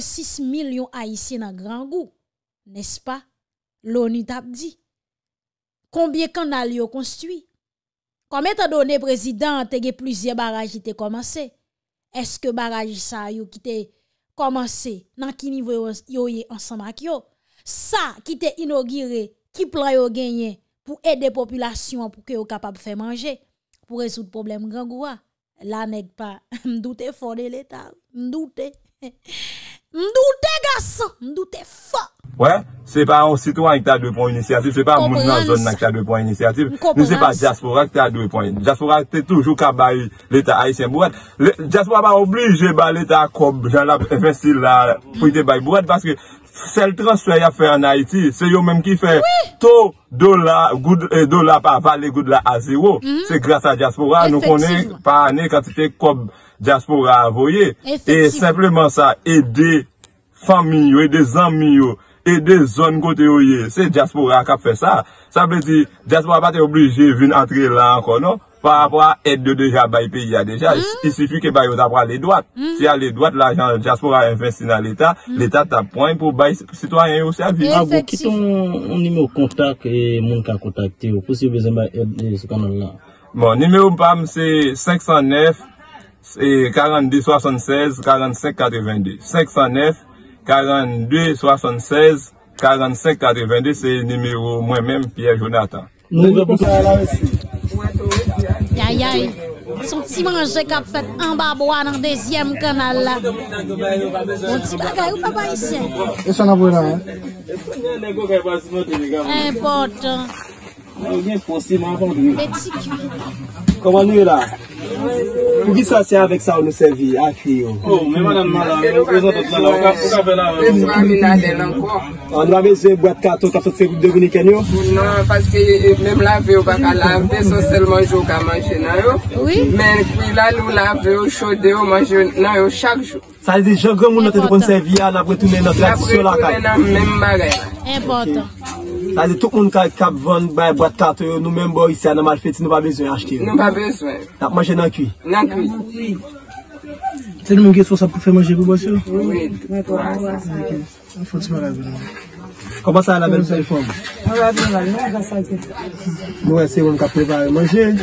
six millions haïtiens dans grand goût, n'est-ce pas? L'ONU t'a dit. Combien canal yo construit? Comme étant donné président, te gen plusieurs barrages qui t'ont commencé. Est-ce que barrage ça yo qui te commencer dans qui niveau yo yé ensemble ak yo ça qui t'est inauguré qui plan yo gagné pour aider population pour que yo capable faire manger pour résoudre problème grand goua là nèg pas m'douter fort de l'état m'douter m'douter garçon m'douter fort ouais c'est pas un citoyen qui t'a deux points initiative c'est pas moun dans zone qui t'a deux points initiative nous c'est pas diaspora qui t'a deux points diaspora t'es toujours ka bail l'état haïtien bourad diaspora pas obligé ba l'état comme Jean la facile là pour te bail bourad parce que c'est le transfert y a fait en Haïti c'est eux même qui fait taux dollar good dollar pas valer good là à zéro c'est grâce à diaspora nous connaît par année quantité comme diaspora envoyé et simplement ça aider famille et des amis et des zones côté oye, c'est diaspora qui a fait ça. Ça veut dire, diaspora pas obligé de venir entrer là encore, non? Par rapport à l'aide de déjà, il pays a déjà. Mm. Il suffit que bah, d'avoir les droits. Mm. Si y a les droits, l'argent, diaspora investit dans l'État, mm. l'État t'a point pour les citoyens au service. Ah, vous quittez mon numéro contact et mon cas contacté, vous pouvez besoin d'aide ce canal-là. Mon numéro P A M, c'est cinq zéro neuf, quarante-deux, soixante-seize, quarante-cinq, quatre-vingt-deux. cinq zéro neuf, quarante-deux, soixante-seize, quarante-cinq, quatre-vingt-deux, c'est le numéro moi-même, Pierre Jonathan. Aïe aïe, son petit manger qu'a fait en bas dans le deuxième canal là. Mon petit bagay ou papa ici. Et son aboué là, hein? Important. Petit cuit. Comment nous est là? Pour qui ça c'est avec ça on nous servit à crier. Oh, mais madame, madame, on a besoin de boîte carton dominicaine. Non, parce que même laver, on va laver, c'est seulement jour qu'à manger. Oui. Mais puis là, nous laver, chauder, manger chaque jour. Ça veut dire que je grand monde notre conservé à la retourner notre tradition là. Même bagage. Important. Ça veut dire que tout le monde qui a vendu des boîtes carton, nous-mêmes, ici, à la malfaite, nous n'avons pas besoin d'acheter. Nous n'avons pas besoin. Nous avons mangé dans le cuit. Dans le cuit. C'est le monde qui est responsable pour faire manger, vous, monsieur? Oui. Faut que tu me racontes. Comment ça, la belle forme? On va bien, on va ça. Oui, c'est on qui a préparé à manger.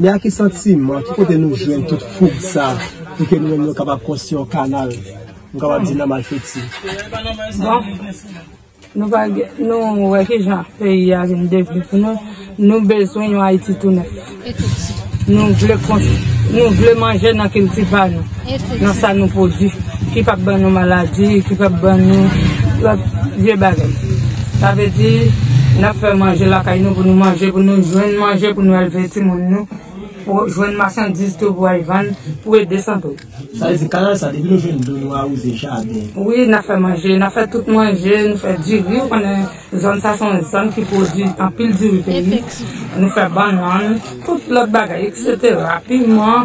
Mais à quel sentiment, qui peut nous joindre toute foule ça, pour que nous-mêmes nous capables de construire un canal, nous capables de dire la malfaite? Nous avons un pays à développer. Nous avons besoin de Haïti tout neuf. Nous voulons manger dans quel type nous. Dans ça, nous produit. Qui peut nous maladies, qui peut nous vieux bagages. Ça veut dire nous faisons manger la caille pour nous manger, pour nous joindre manger, pour nous élever tout le monde, pour joindre marchandises pour vendre, pour aider sans doute. Ça veut dire que ça devient jeune de nous à user jardin. Oui, nous faisons manger, nous faisons tout manger, nous faisons du riz, on a une zone de zone qui produit en pile du riz. Nous faisons banane, tout l'autre bagaille, et cetera. Rapidement,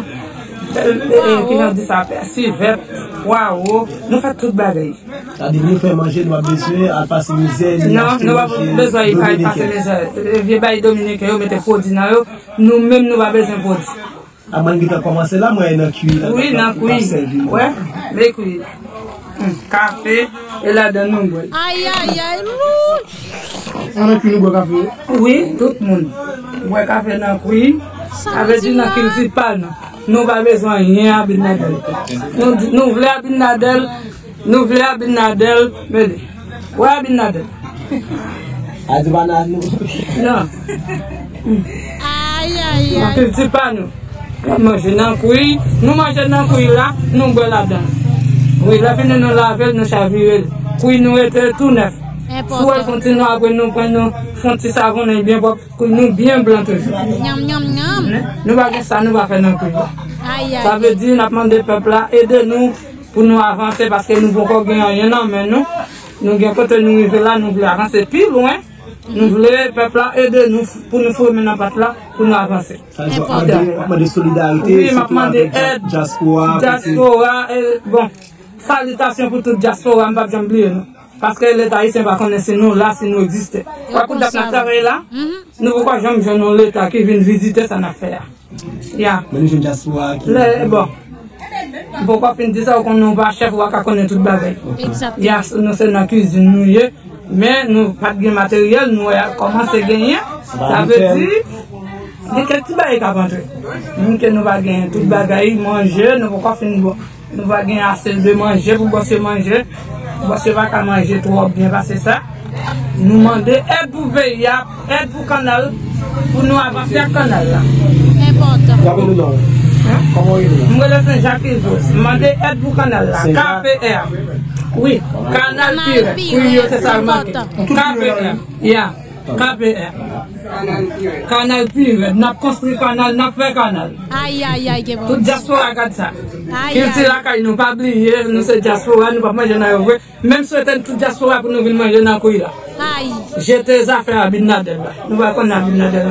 qui nous dit ça, suivette, waouh, nous faisons tout bagaille. Ça veut dire que nous faisons manger, nous avons besoin à passer misère. Non, nous avons besoin de passer misère. Les vieux bails dominicains, ils mettent des produits dans eux, nous-mêmes, nous avons besoin de produits. Avant que tu commences là, moi, il y a un cuit. Oui, dans le cuit. Oui, les cuits. Café, et là, dans le cuit. Aïe, aïe, aïe, lourd. On a cuit le café? Oui, tout le monde. Bois café dans le cuit. Ça veut dire qu'il ne dit pas, non. Nous n'avons pas besoin de rien à Binadel. Nous voulons à Binadel. Nous voulons à Binadel. Mais, où est Binadel? À Binadel. Non. Aïe, aïe, aïe. Il ne dit pas, non. Nous mangeons dans le couille, nous mangeons dans le couille là, nous boulons là-dedans. Oui, la fin de nous laver, nous chavirer. Couille nous était tout neuf. Pour elle continue à nous prendre un petit savon, nous bien propre, nous bien blanc toujours. Nous ne faisons ça, nous ne faisons pas. Ça veut dire, nous demandons au peuple là, aidez-nous pour nous avancer parce que nous ne voulons pas gagner rien, mais nous, nous voulons là, nous voulons avancer plus loin. Nous voulons que le peuple aide nous pour nous former dans la là pour nous avancer. Ça veut dire de solidarité. Oui, je demande aide. Diaspora. Diaspora. Bon, salutations pour toute diaspora, je ne vais pas oublier. Parce que l'État ici ne va pas connaître nous là si nous existons. Quand nous avons travaillé là, nous ne pouvons pas jamais l'État qui vient visiter cette affaire. Mais nous sommes diaspora. Bon. Pourquoi finir ça quand nous va chef ou qu'on connaît tout le bagage? Exactement. Nous sommes dans la cuisine, nous. Mais nous n'avons pas de matériel, nous avons commencé à gagner. Ça veut dire que quelques petits bagages à vendre. Nous ne pouvons pas gagner tout bagaille, manger, nous ne pouvons pas finir. Nous ne pouvons pas gagner assez de manger pour bosser manger. Bosser va pas manger trop bien, parce que ça. Nous demandons aide pour veiller, aide pour canal, pour nous avancer à canal. Important. Comment il est? Nous avons Saint-Jacques et Josse. Nous demandons aide pour canal, K P R. Oui, canal pire. Oui, c'est ça le marqué. K P R. Yeah. K P R. Canal pire. Nous avons construit canal, nous avons fait canal. Aïe, aïe, aïe, bon. Tout diaspora regarde ça. Aïe, aïe. Nous ne pouvons pas oublier, nous sommes diaspora, nous ne pouvons pas manger dans le coin. Même si nous sommes tout diaspora pour nous manger dans le coin. Aïe. J'ai des affaires à Binadel. Nous ne pouvons pas connaître Binadel.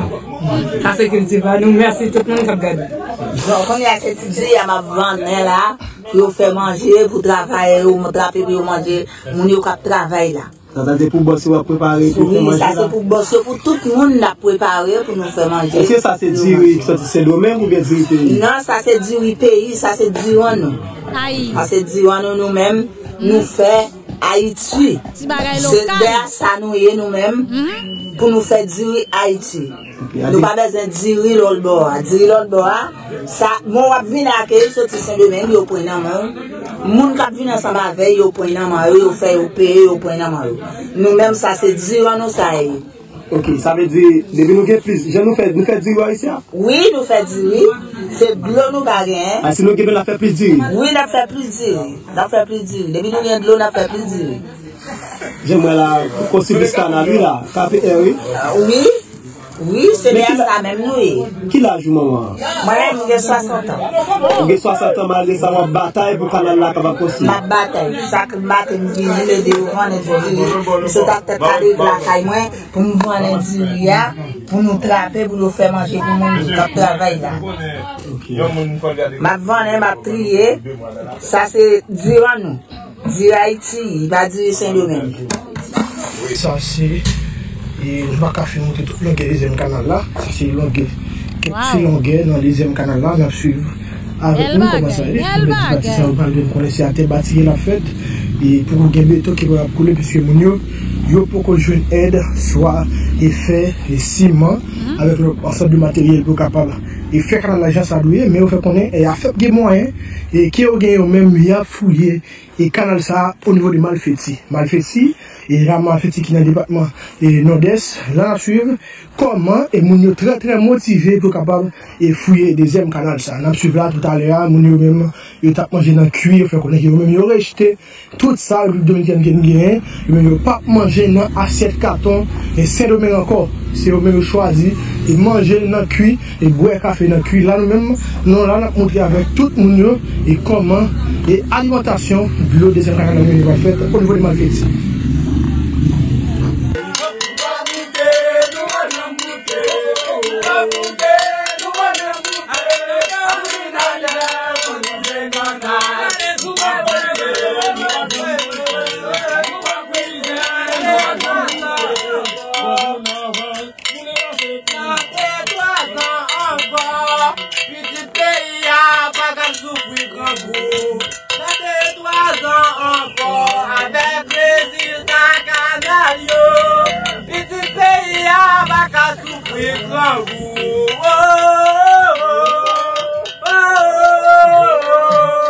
La sécurité va nous. Merci tout le monde qui a regardé. Comme la sécurité, il y a ma vente là. Pour faire manger, pour travailler, pour m'attraper, pour manger, mon yo cap travail là. Ça c'est pour bosser, pour préparer, pour faire manger. Ça c'est pour bosser, pour tout le monde la préparer, pour nous faire manger. Est-ce que ça c'est du c'est nous-mêmes ou bien du pays? Non, ça c'est du pays, ça c'est du nous. Aïe. Ça c'est du nous-mêmes, nous faire Haïti. C'est d'ailleurs ça nous est nous-mêmes pour nous faire dire Haïti. Nous pas besoin de dire l'autre bord. Dire l'autre bord, ça, mon wap vin accueillir ce petit semaine, yo prend en main. Moun k'ap vin ensemble avec yo prend en main, yo fait yo payer, yo prend en main. Nous même ça c'est dire nous ça. OK, ça veut dire depuis nous gain plus, je nous fait nous fait dire ici. Oui, nous fait dire, c'est bleu nous pas rien. Ah si nous gain la fait plus dire. Oui, la fait plus dire. La fait plus dire. Depuis nous gain de l'eau, la fait plus dire. J'aimerais la possible ce canal là, K P R. Oui. Oui, c'est bien ça, même nous. Qui l'âge, maman? Moi, j'ai soixante ans. J'ai soixante ans, mais ça va bataille pour qu'on ait la capacité. La bataille. Chaque matin, je dis, je dis, je dis, je la pour nous vendre l'industrie, pour nous trapper, pour nous faire manger, pour nous travailler là. Ma vente, ma prière, ça c'est dur à nous. Dur à Haïti, il va dire Saint-Domingue. Ça c'est... Et je vais faire monter toute la deuxième canal là. Ça c'est longue. Quelques longues dans le deuxième canal là, nous suivre avec nous comment ça est. Ça va parler de connaître à bâtir la fête et pour un béton qui va couler parce que mon yo pour qu'on joue une aide soit et fait et ciment avec l'ensemble du matériel pour capable et faire quand l'agent ça doué mais on fait connaître et a fait des moyens et qui ont gagné même il a fouillé et canal ça au niveau de Malfetti. Malfetti et là Malfetti qui dans le département et Nord-Est là suivre comment et mon très très motivé pour capable et fouiller deuxième canal ça. On suivre là tout à l'heure mon même il t'a mangé dans cuir fait connaître même il a rejeté tout ça le Dominicain qui gagne même pas manger dans assiette carton et c'est le même encore c'est au même choisi et manger dans cuit et boire café dans cuit là nous même non là on montré avec tout le monde et comment et alimentation bio des affaires va faire au niveau des markets.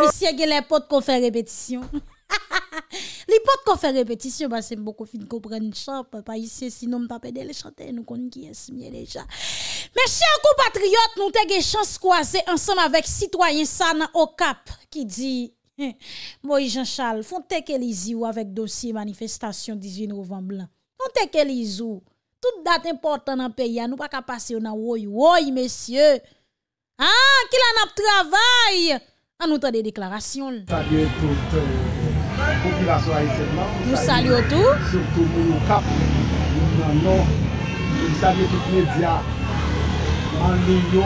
Monsieur Gélé, potes qu'on fait répétition. Les potes qu'on fait répétition, bah c'est beaucoup fin comprendre chant, pas ici, sinon m'pas pédé les chanter, nous connaissons qui est mieux déjà. Mes chers compatriotes, nous t'ai chance croiser ensemble avec citoyen Sana au Cap qui dit Moïse Jean-Charles, font t'ai ou avec dossier manifestation dix-huit novembre. Font t'ai ou toute date importante dans le pays, nous pas passer dans woy woy messieurs. Ah, qui la n'a travail. On nous entend des déclarations. Salut toute euh, population haïtienne. Nous saluons tout. Surtout nous cap. Nous non. Nous saluons tous les médias en ligne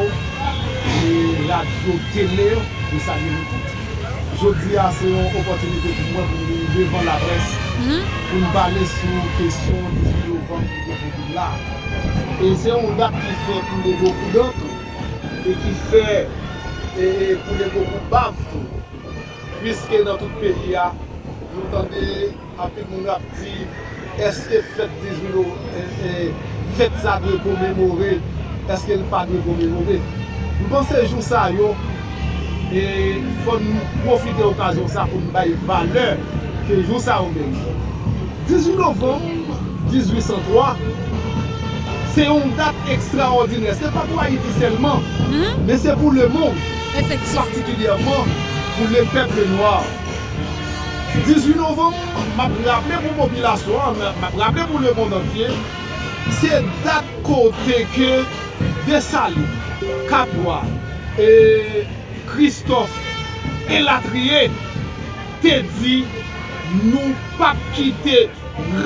et radio télé, nous saluons tout. Je dis à c'est une opportunité pour moi pour nous devant la presse pour nous parler sur question dix-huit novembre. Et c'est un date qui fait pour les beaucoup d'autres et qui fait et pour les beaucoup baves puisque dans tout le pays, vous entendez un peu de monde dit est-ce que fête dix-huit fête ça de commémorer, est-ce qu'elle pas de commémorer. Nous pensons que jour ça, et il faut profiter de l'occasion pour nous donner valeur que jour ça on mérite. dix-huit novembre mille huit cent trois, c'est une date extraordinaire. Ce n'est pas pour Haïti seulement, mmh. mais c'est pour le monde, particulièrement pour le peuple noir. dix-huit novembre, je rappelle pour la population, je rappelle pour le monde entier, c'est date côté que Dessalines, Capois, et Christophe et Latrier te dit nous pas quitter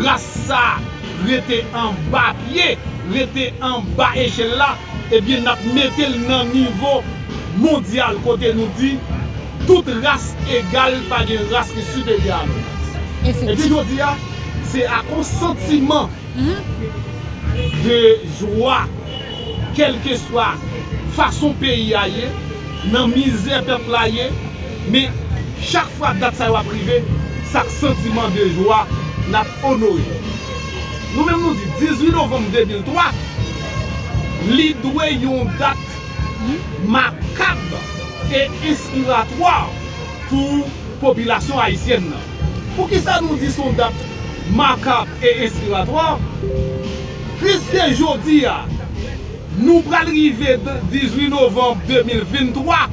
Rassa, rete en bas pied, rete en bas échelle là, et bien nous mettons dans le niveau mondial côté nous dit toute race égale, pas de race qui est supérieure. Et puis nous disons, c'est à un sentiment mm-hmm. de joie, quelle que soit façon pays aille, dans misère peuple aille, mais chaque fois que date ça va priver, ça sentiment de joie. N'a honoré. Nous-mêmes nous dit dix-huit novembre deux mille trois, l'idée une date macabre et inspiratoire pour la population haïtienne. Pour qui ça nous dit son date macabre et inspiratoire? Puisque aujourd'hui, nous arrivons dix-huit novembre deux mille vingt-trois,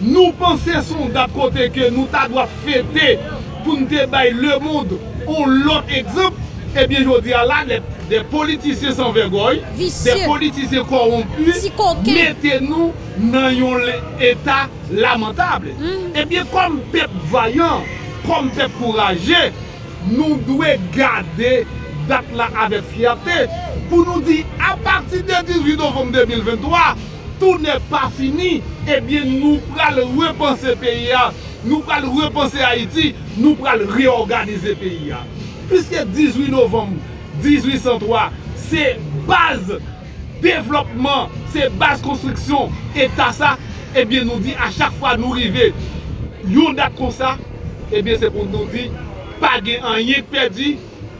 nous pensons son date côté que nous devons fêter pour nous débattre le monde. On l'autre exemple Eh bien, je dis à là, des politiciens sans vergogne, des politiciens corrompus, mettez-nous dans un état lamentable. Mm. Eh bien, comme peuple vaillant, comme peuple courageux, nous devons garder date là avec fierté pour nous dire à partir du dix-huit novembre deux mille vingt-trois, tout n'est pas fini. Eh bien, nous allons repenser le pays, nous allons repenser Haïti, nous allons réorganiser le pays. Puisque dix-huit novembre mille huit cent trois, c'est base développement, c'est base construction, et ça, eh bien, nous dit à chaque fois nous arrivons, nous date comme ça, eh bien, c'est pour nous dire, pas de rien perdu,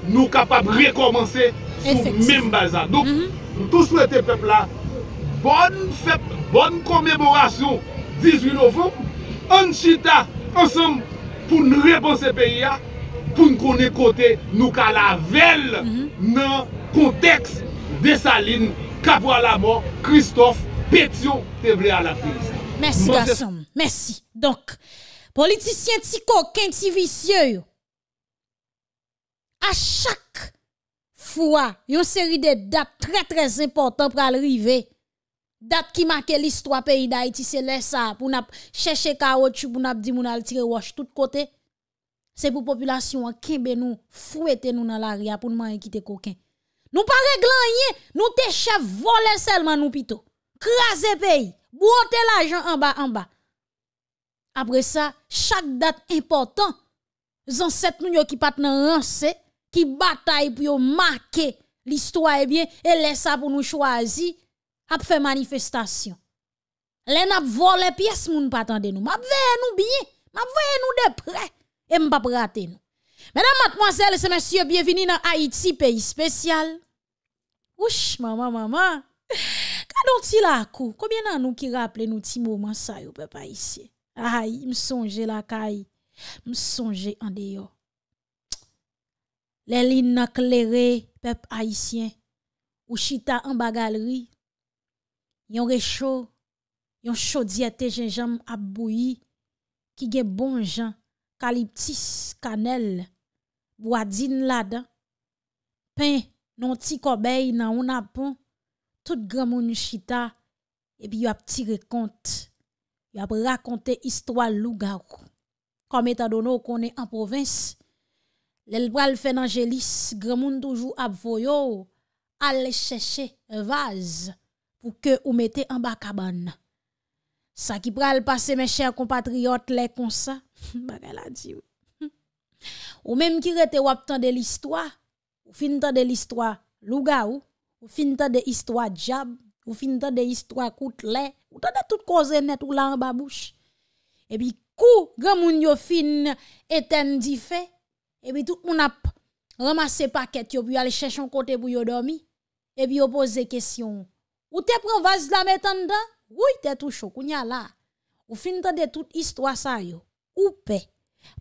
nous sommes capables de recommencer sur même base. Donc, mm-hmm. nous tous souhaitons, peuple là, bonne fête, bonne commémoration dix-huit novembre, en chita ensemble pour nous repenser pays. Pour nous connaître côté, nous qu'à la velle dans le contexte de Saline, Capois la mort, Christophe, Pétion, Téblé à la prise. Merci, garçon. Merci. Donc, politiciens, ti coquins, ti vicieux, à chaque fois, une série de dates très très importantes pour arriver. Date qui marque l'histoire pays d'Haïti, c'est là ça. Pour nous chercher caoutchouc, pour nous dire que nous allons tirer wash tout côté. C'est pour la population qui nous fouette nous dans l'arrière pour nous quitter coquin. Nous pas réglant nous te chef voler seulement nous pito. Craser pays, boiter l'argent en bas en bas. Après ça, chaque date importante, zan sept nous qui pat nan rancé, qui bataille pour marquer l'histoire et bien et laisse ça pour nous choisir à faire manifestation. Les n'a voler pièce moun pas attendre nous. M'a veiller nous bien, m'a veiller nous de près. Et m'pap rate nous. Mesdames, mademoiselles et messieurs, bienvenue dans Haïti, pays spécial. Ouch, maman, maman. Kadon-ti la kou? Combien nan nous qui rappelent nous ti moment sa yo, peuple haïtien? Aïe, m'songe la kay. M'songe en dehors. Les lignes nan klere, peuple haïtien. Ou chita en bagalerie. Yon rechaud. Yon chaudier te gingembre a bouilli. Qui gen bon jan. Calyptis, cannelle, boadine là-dedans, pain, non ti kobeil nan on apon, tout grand moun chita, et puis y a tiré compte, y a raconté histoire loup-garou. Comme étant donné qu'on est en province, l'el pral fait Angélis, grand moun toujours ap voyo, aller chercher un vase pour que ou mettez en bas cabane. Ça qui pral passer mes chers compatriotes les comme ça bagala di ou même qui rete ou ap tande l'histoire ou fin tande l'histoire lougaou ou fin tande histoire jab ou fin tande histoire koutle ou tande tout cause net ou la en ba bouche et puis kou grand moun yo fin eten di fe et puis tout moun ap ramasser paquet yo puis aller chercher un côté pour yo dormi et puis yo poser question ou te prend vase la metan dedans. Oui, t'es tout chaud, kounya la. Ou fin de toute histoire sa yo. Ou pe.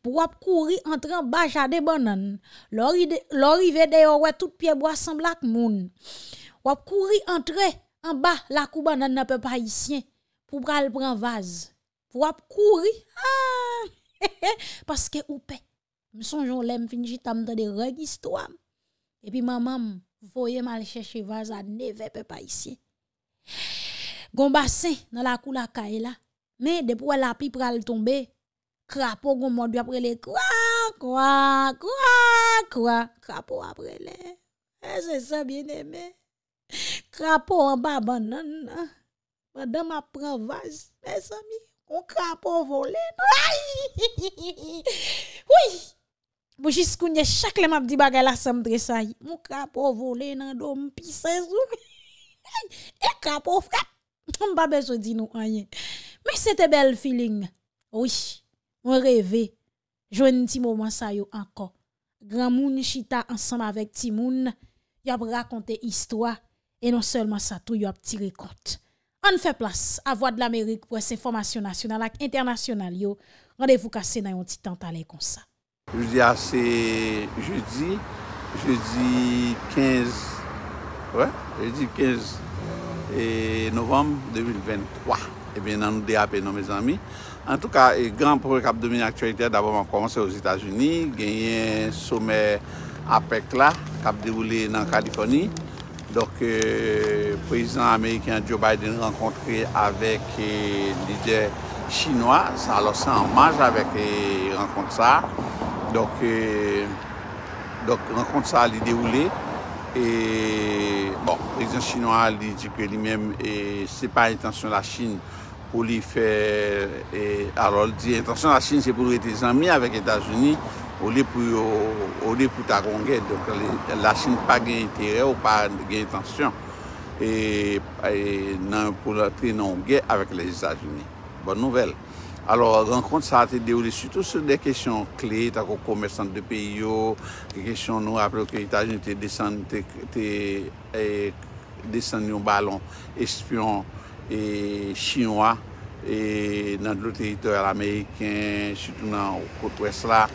Pour ap courir entre en bas jade banan. L'orive de yo we tout pied bois semble ak moun. Ou ap courir entre en bas la kou banan na peuple haïtien. Pour pral pran vase. Pour ap courir. Ah! Parce que ou pe. M'sonjon lem finji tam de reg histoire. Et puis maman, voye mal chercher vase à neve peuple haïtien. Gon bassin dans la cou la caille là mais depuis la pi pral tomber crapaud gon monde après les quoi quoi quoi quoi crapaud après les c'est ça bien aimé crapaud en bas banane madame a prend vase mes amis on crapaud volé oui bon jusqu'ou n'y chaque le m'a dit bagay la ça me tressaille mon crapaud volé dans dom pisser et crapaud frère. On pas besoin de nous rien. Mais c'était bel feeling. Oui, on rêvait. Jouen un petit moment ça yo encore. Grand moun chita ensemble avec ti moun, y a raconté histoire et non seulement ça tout y a tiré compte. On fait place à Voix de l'Amérique pour ces informations nationales et internationales yo. Rendez-vous cassé dans un petit temps aller comme ça. Jeudi c'est jeudi, jeudi quinze. Ouais, jeudi quinze. Et novembre deux mille vingt-trois. Et bien, nous déraper, mes amis. En tout cas, le grand programme de l'actualité, d'abord, on a commencé aux États-Unis, gagné un sommet APEC là, qui a déroulé en Californie. Donc, euh, le président américain Joe Biden rencontré avec les leaders chinois. Alors, c'est en marge avec les rencontres ça. Donc, euh, donc rencontre ça a déroulé. Et bon, le président chinois dit que lui-même, ce n'est pas l'intention de la Chine pour lui faire. Et, alors, l'intention de la Chine, c'est pour être amis avec les États-Unis. Au lieu pour ta conquête, donc la Chine n'a pas d'intérêt ou pas d'intention et, et non, pour entrer en guerre avec les États-Unis. Bonne nouvelle. Alors, rencontre ça a été déroulée surtout sur des questions clés, tant qu'aux commerçants de pays, des questions nous rappelons que les États-Unis descendu un ballon espion et chinois et dans le territoire américain, surtout dans le côte-ouest là.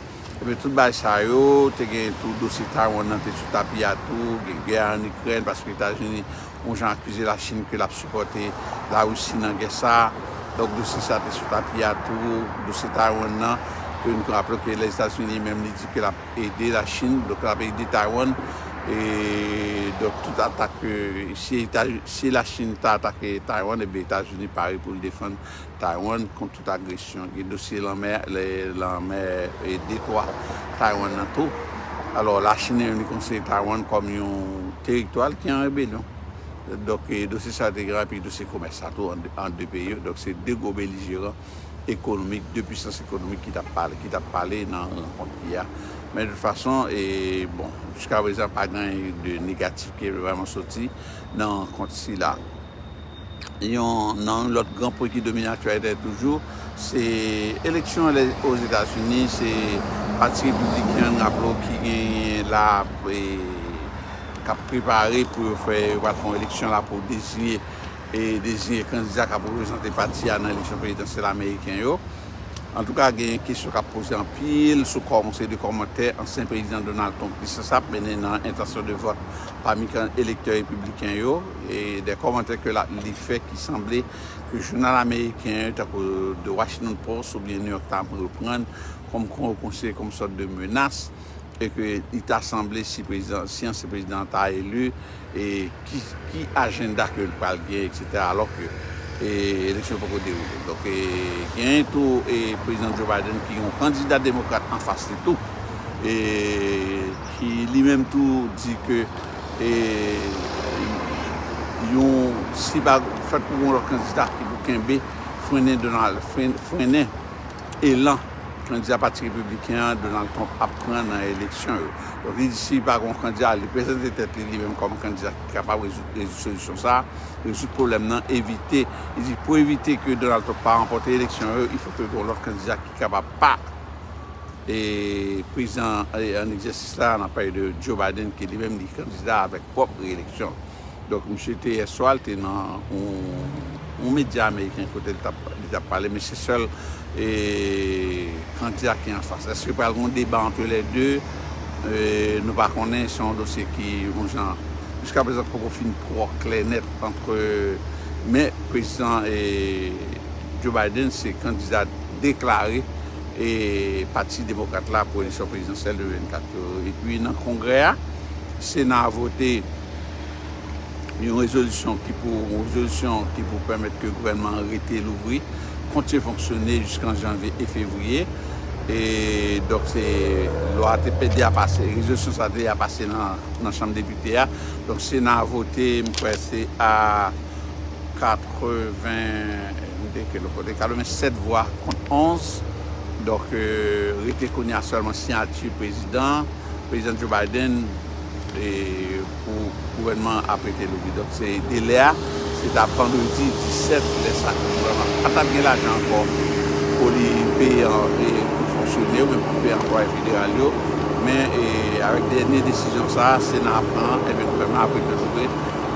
Mais tout le ça yo, tu as tout dossier Taïwan dans tout tapis à tout, guerre en Ukraine parce que les États-Unis ont accusé la Chine que l'a supporté la Russie dans guerre ça. Donc dossier ça était sur tapis à tout, dossier Taïwan là que nous rappelons que les États-Unis même dit que l'a aidé la Chine, donc l'a aidé Taïwan et donc toute attaque si, si la Chine t'a attaqué Taïwan et les États-Unis parient pour défendre Taïwan contre toute agression. Il y a dossier la mer, la mer et détroit Taïwan dans tout. Alors la Chine a considéré Taïwan comme un territoire qui est en rébellion. Donc le dossier ça a été grave et le dossier commerce en deux pays. Donc c'est deux gros belligérants économiques, deux puissances économiques qui t'a parlé, qui t'a parlé dans la rencontre. Mais de toute façon, et bon, jusqu'à présent, pas de négatif qui est vraiment sorti dans ce compte-ci-là. Et on, non, l'autre grand point qui domine actuellement toujours, c'est l'élection aux États-Unis, c'est le Parti républicain qui a préparé pour faire une élection là, pour désigner et désigner candidat qui a représenté le parti dans l'élection présidentielle américaine. En tout cas, il y a une question qui a posé en pile sous conseil de commentaires ancien président Donald Trump qui s'est mené dans l'intention de vote parmi les électeurs républicains. Yo, et des commentaires que l'I F E fait qui semblait que le journal américain de Washington Post ou bien New York Times reprendre comme conseil comme sorte de menace et que il t'a semblé si président, si ancien président a élu et qui, qui agenda que le parle bien, et cetera. Alors que et l'élection pour dérouler. Donc, il y a un tour et le président Joe Biden qui est un candidat démocrate en face de tout, et qui lui-même tout dit que si vous faites pour un candidat qui vous freiner Donald, freiner élan, candidat parti républicain, Donald Trump apprend dans l'élection. Donc, il dit si par contre, candidat, le président de tête lui-même comme candidat capable de résoudre la solution, ça, résoudre le problème, non, éviter. Il dit pour éviter que Donald Trump pas remporter l'élection, il faut que l'autre candidat qui capable pas. Et président en exercice là, on a parlé de Joe Biden qui est lui-même candidat avec propre réélection. Donc, M. T S. Soal était dans un média américain côté il a parlé, mais c'est seul et candidat qui est en face. Est-ce qu'il y a un débat entre les deux? Euh, nous ne connaissons pas un dossier qui jusqu'à présent pour qu'on finisse pour clair net entre mais président et Joe Biden c'est candidat déclaré et parti démocrate là pour l'élection présidentielle de vingt-quatre et puis dans le Congrès le Sénat a voté une résolution qui pour une résolution qui pour permettre que le gouvernement arrête l'ouvrir continue à fonctionner jusqu'en janvier et février. Et donc, l'O A T P D a passé, la résolution a passé dans la Chambre des députés. Donc, le Sénat a voté, c'est à quatre-vingt-sept voix contre onze. Donc, euh, il était connu à seulement signature président, président Joe Biden, et pour le gouvernement a prêté le. Donc, c'est délai, c'est à vendredi dix-sept décembre. Vraiment, pas tant l'argent encore pour les payer en. Ou même pour payer emploi fédéral, mais et, avec les dernières décisions, ça, le Sénat prend et le gouvernement après le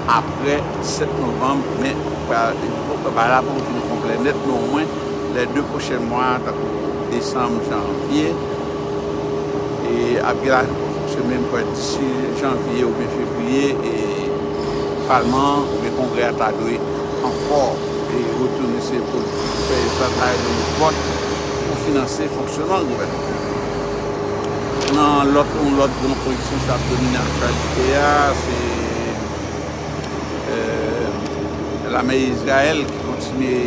après sept novembre, mais par là pour finir complet net, mais au moins les deux prochains mois, décembre, janvier, et après la semaine d'ici janvier ou bien février, et le Parlement, le Congrès a tardé encore et retourner ces pour faire ça, vote. Financer le fonctionnement du gouvernement. Dans l'autre grande production, ça domine l'actualité, c'est euh, l'armée d'Israël qui continue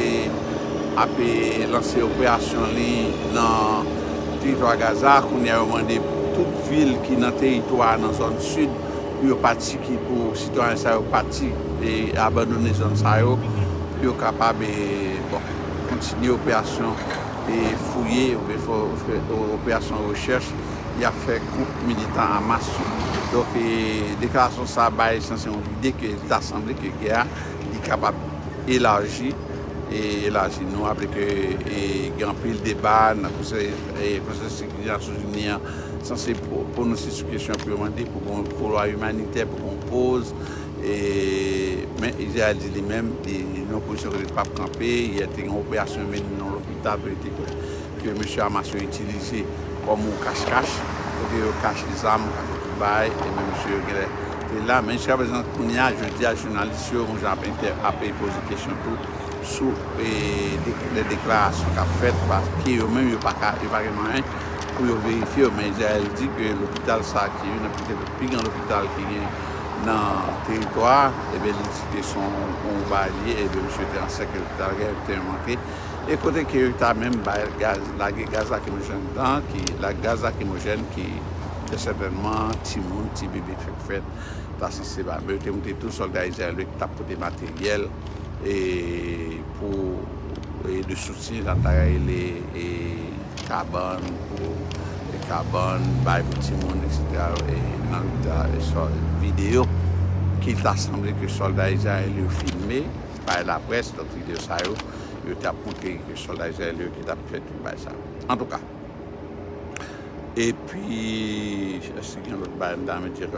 à lancer l'opération dans le territoire Gaza. On a demandé toute ville qui est dans le territoire, dans la zone sud, pour les citoyens qui ont abandonné la zone, pour capable de continuer l'opération et fouiller l'opération de recherche. Il a fait groupe militant en masse. Donc, la déclaration ça a essentiellement l'idée que l'Assemblée de guerre est capable d'élargir et élargir nous après que grand pile débat dans le Conseil de sécurité des Nations Unies censé prononcer sur question demander pour une loi humanitaire pour qu'on pose. Mais il a dit lui-même une opposition qui n'est pas campée. Il y a une opération dans l'hôpital que M. Amasso a utilisé comme un cache-cache, on cache les armes, on cache tout, et même monsieur Guéret est là. Mais jusqu'à présent, je dis à journalistes, on a posé des questions sur les déclarations qu'a faites, parce qu'eux-mêmes, ils n'ont pas vraiment rien pour vérifier. Mais elle dit que l'hôpital, ça, qui est le plus grand hôpital qui est dans le territoire, et bien, ils sont baillés, et bien, monsieur était en sec, l'hôpital a été inventé. Et côté que l'État même, la gaz lacrymogène dedans, la gaz lacrymogène qui est certainement petit monde, petit bébé fait fait, parce que c'est pas. Mais ils ont tous les soldats israéliens qui tapent des matériels pour de soutien, les cabanes, les cabanes, les petits monde, et cetera. Et dans la vidéo qu'il a semblé que les soldats israéliens ont filmé par la presse, donc vidéo ça. Il a montré que les soldats israéliens qui ont fait tout ça. En tout cas. Et puis, c'est qu'il y a l'autre bail dans le plan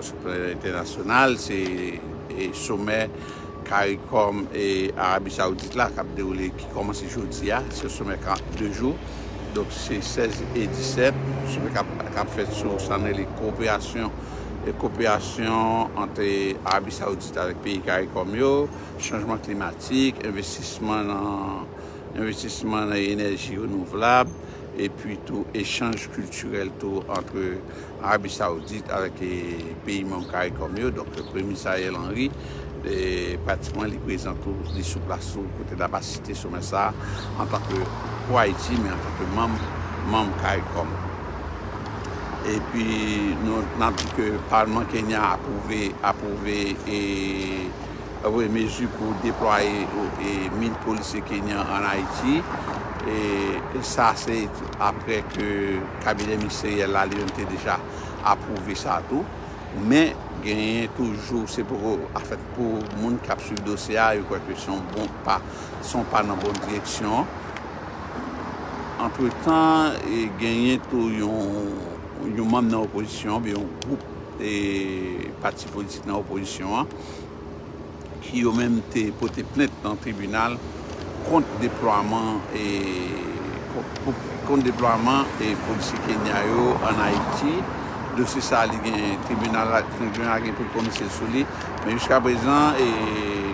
international, c'est le sommet CARICOM et Arabie Saoudite là, qui commence aujourd'hui, c'est le sommet de deux jours. Donc c'est seize et dix-sept, le sommet qui a fait sur les coopérations. Et coopération entre l'Arabie Saoudite avec les pays CARICOM, changement climatique, investissement dans investissement dans l'énergie renouvelable et puis tout échange culturel tout entre l'Arabie Saoudite avec les pays membres CARICOM. Donc le premier Ariel Henry est pratiquement les présents sous place sur côté de la base cité sur ça en tant que pour Haïti mais en tant que membre membre CARICOM. Et puis, nous avons dit que le Parlement kenyan a approuvé, approuvé et des mesures pour déployer mille policiers kenyans en Haïti. Et, et ça, c'est après que le cabinet ministériel a déjà approuvé ça tout. Mais, gagner toujours, c'est pour en fait, pour les gens qui ont suivi le dossier, ils croient que son bon pas, sont pas dans la bonne direction. Entre-temps, gagner tout. Nous sommes dans l'opposition, un groupe de partis politiques dans l'opposition qui ont même été portés plainte dans le tribunal contre le déploiement et déploiement des policiers kenyans en Haïti. De ce ça, le tribunal a été prononcé sur lui, mais jusqu'à présent,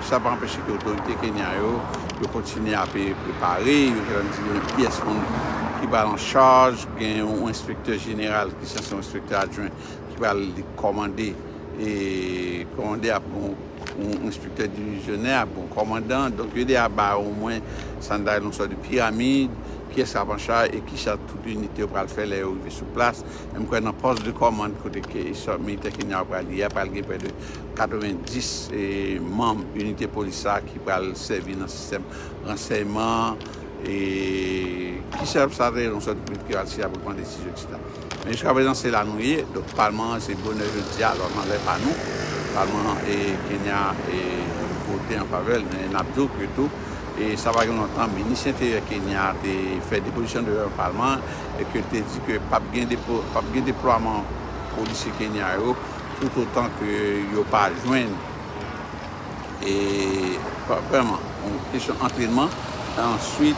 ça n'a pas empêché que l'autorité kenyane continue à préparer, une pièce qui va en charge, un inspecteur général qui est un inspecteur adjoint qui va le commander et commander à un inspecteur divisionnaire, un commandant. Donc il y a au moins une sorte de pyramide qui est en charge et qui a toute unité pour le faire arriver sur place. Même quand on a un poste de commande côté militaire qui n'a pas lié, il y a près de quatre-vingt-dix membres d'unités policières qui vont servir dans le système de renseignement. Et qui servent ça dans une sorte de bureaucratie pour prendre des décisions, et cetera. Mais jusqu'à présent, c'est la nuit, donc le Parlement, c'est bonheur jeudi, alors on n'enlève pas nous. Le Parlement et Kenya ont voté en faveur, mais on a dit que tout. Et ça va longtemps, le ministre intérieur Kenya a fait des positions devant le Parlement et que tu as dit que pas de déploiement policier Kenya, tout autant qu'il n'y a pas de joindre. Et vraiment, une question d'entraînement. Ensuite,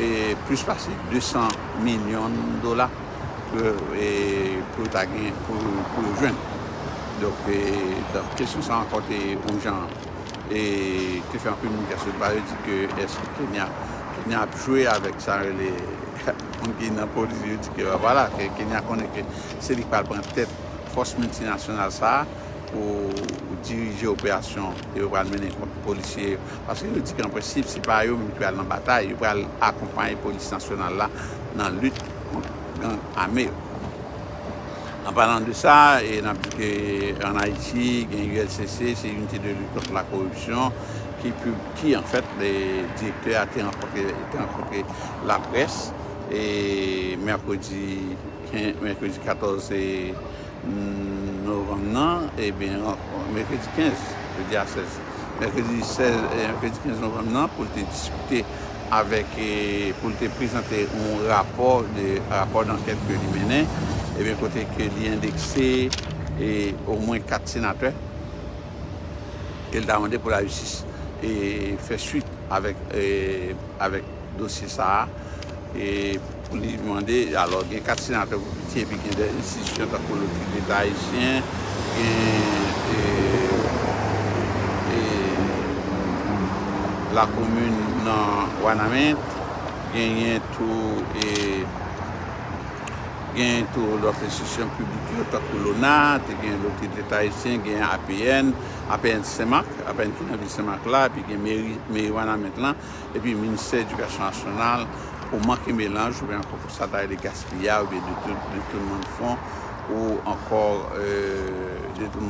et plus passer deux cents millions de dollars pour, et, pour, taguer, pour, pour les jeunes. Donc, la question ça encore aux gens et qui fait un peu de communication, je dis que est-ce que Kenya qui a joué avec ça, qui n'a pas dit que voilà, qui n'a pas que c'est lui qui parle en tête force multinationale ça pour diriger l'opération et pour mener contre les policiers. Parce que je dis qu'en principe, ce n'est pas eux qui vont en bataille, ils vont accompagner les polices nationales là dans la lutte contre l'armée. En parlant de ça, et en Haïti, il y a U L C C, c'est l'unité de lutte contre la corruption, qui, qui en fait, les directeurs a été rencontré la presse, et mercredi, mercredi quatorze et novembre, et bien, mercredi quinze, je dis à seize, mercredi seize et mercredi quinze novembre, pour discuter avec, pour te présenter un rapport, de, un rapport d'enquête que lui menait. Et bien, côté que l'y indexé et au moins quatre sénateurs, il a demandé pour la justice et fait suite avec le avec dossier ça. Et pour lui demander, alors, il y a quatre sénateurs pour pitié, puis il y a des institutions pour le l'État haïtien, et la commune dans Wanamint, il y a tout. Et, il y a d'autres institutions publiques, comme l'O N A, l'autre État haïtien, il y a A P N, A P N Semak, A P N qui est dans Semak là, puis il y a Mériwana maintenant, et puis le ministère de l'Éducation nationale, pour manquer mélange, ou bien encore pour ça, des gaspillage, ou bien de tout le monde fond, ou encore de tout le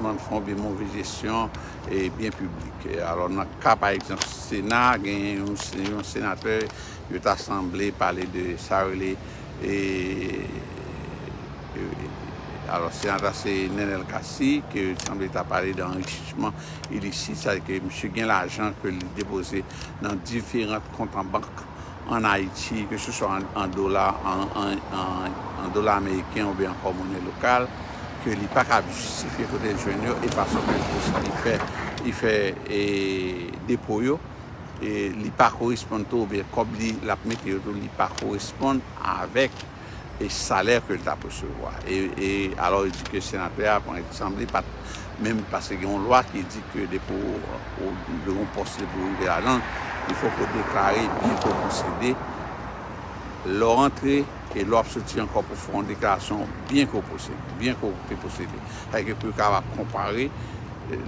monde fond, bien mauvaise gestion et bien public. Alors, dans le cas, par exemple, du Sénat, il y a un sénateur qui est assemblé, parler de ça, Et, et, et, alors, c'est Nenel Kassi qui semble être parlé d'enrichissement illicite, c'est-à-dire que M. gagne l'argent que lui déposait dans différents comptes en banque en Haïti, que ce soit en, en dollars en, en, en, en dollar américains ou bien en monnaie locale, que lui pas capable de justifier côté junior et parce que il fait, il fait et, dépôt. Et les pas correspondent ou bien comme la météo, les pas correspondent avec le salaire que tu as pour recevoir. Et, et alors, il dit que le sénateur, par exemple, pas, même parce qu'il y a une loi qui dit que pour un poste de dépôt de la langue, il faut déclarer bien pour posséder leur entrée et leur sortie encore pour faire une déclaration bien qu'on possède, bien qu'on peut posséder. C'est-à-dire que capable de comparer.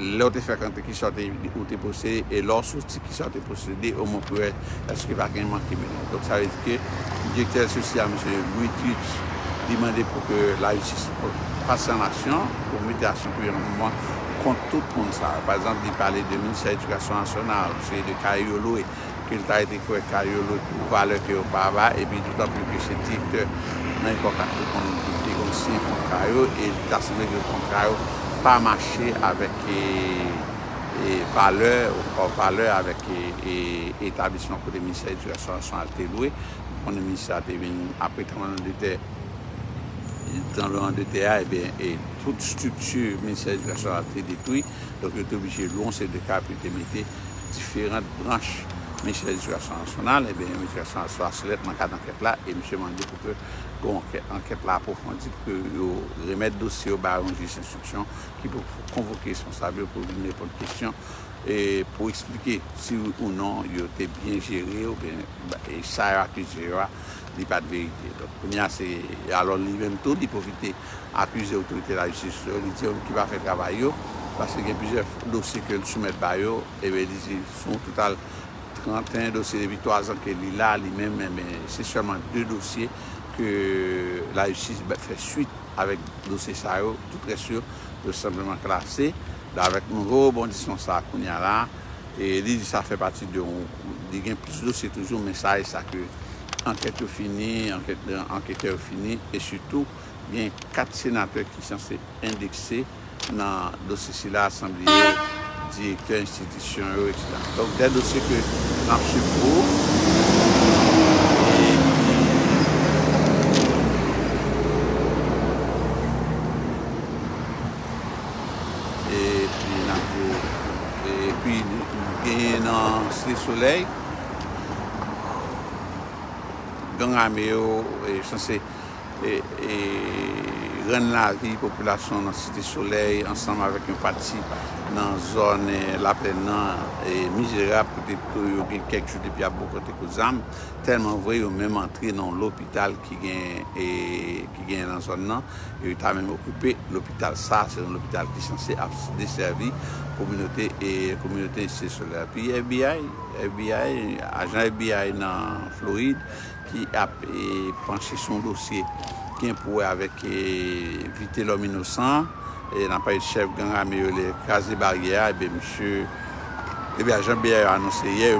L'autre fait quand qui sort ou t'es possédé et l'autre qui sort t'es possédé au moins pour est-ce que va gagner manquer maintenant. Donc ça veut dire que le directeur social, M. Bouitich, demandait pour que la justice passe en action, pour mettre à son premier moment contre tout le monde ça. Par exemple, il parlait de ministère de l'Éducation nationale, c'est de Cariolo, qu'il a été créé Cariolo pour valeur que au Baba, et puis d'autant plus que c'est dit que n'importe qui qu'on signe contre Cariolo et l'assemblée de contre Cariolo pas marcher avec et, et valeur ou valeur avec et, et, établissement pour le ministère de l'Éducation nationale loué. Pour le ministère de après dans le rang de terre, et bien et toute structure ministère de l'Éducation nationale a été détruite. Donc il est obligé de lancer des cas pour mettre différentes branches ministère de l'Éducation nationale, et bien l'Éducation nationale se lève dans le cadre d'enquête là et monsieur m'a dit pour que l'enquête là approfondie pour que remettre dossier au baron juge d'instruction qui peut convoquer responsable pour lui répondre aux questions et pour expliquer si ou non il était bien géré ou bien et ça accusé n'est pas de vérité. Donc première c'est alors lui-même tout il profite accuser l'autorité de la justice qui va faire travail parce qu'il y a plusieurs dossiers que le soumettent par eux et bien ils sont total trente et un dossiers depuis trois ans que est là, lui-même, mais c'est seulement deux dossiers que la justice fait suite avec le dossier S A O, tout est sûr, tout simplement classé, avec un rebondissement ça qu'on y a là, et lui, ça fait partie de, il y a plus de dossiers toujours, mais ça et ça que enquête est finie, enquête, enquêteur est fini, et surtout, il y a quatre sénateurs qui sont censés indexer dans le dossier là, l'Assemblée, directeur institution, et cetera. Donc, des dossiers que nous avons et puis nous avons dans le soleil, dans l'Améo, et censé et rendre la vie population dans le Cité Soleil ensemble avec un parti. dans zone la pénan et misérable pour quelque chose depuis à beaucoup de zam tellement vrai au même entré dans l'hôpital qui gagne et qui gagne dans zone là et il t'a même occupé l'hôpital ça c'est l'hôpital qui est censé desservir communauté et communauté c'est cela puis F B I F B I agent F B I dans Floride qui a penché son dossier qui est pour avec éviter l'homme innocent et n'a pas eu de chef gang à mieux les cases des barrières et bien monsieur et bien Jean Bière a annoncé hier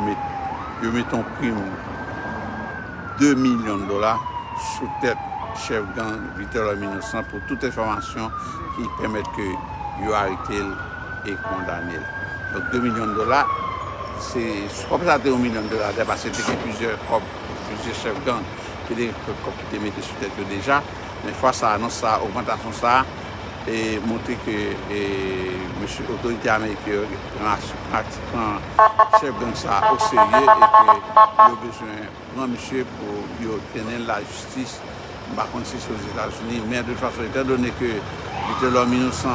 il met en prime deux millions de dollars sous tête chef gang Victor Innocent pour toute information qui permet que lui arrêté et condamné donc deux millions de dollars c'est je crois que ça deux millions de dollars parce que c'était plusieurs plusieurs chefs gang qui étaient mis sous tête déjà mais fois ça annonce ça augmentation ça et montrer que monsieur l'autorité américaine prend chef gang ça au sérieux et que le besoin grand monsieur pour obtenir la justice par contre c'est aux États-Unis mais de toute façon étant donné que Victor l'homme innocent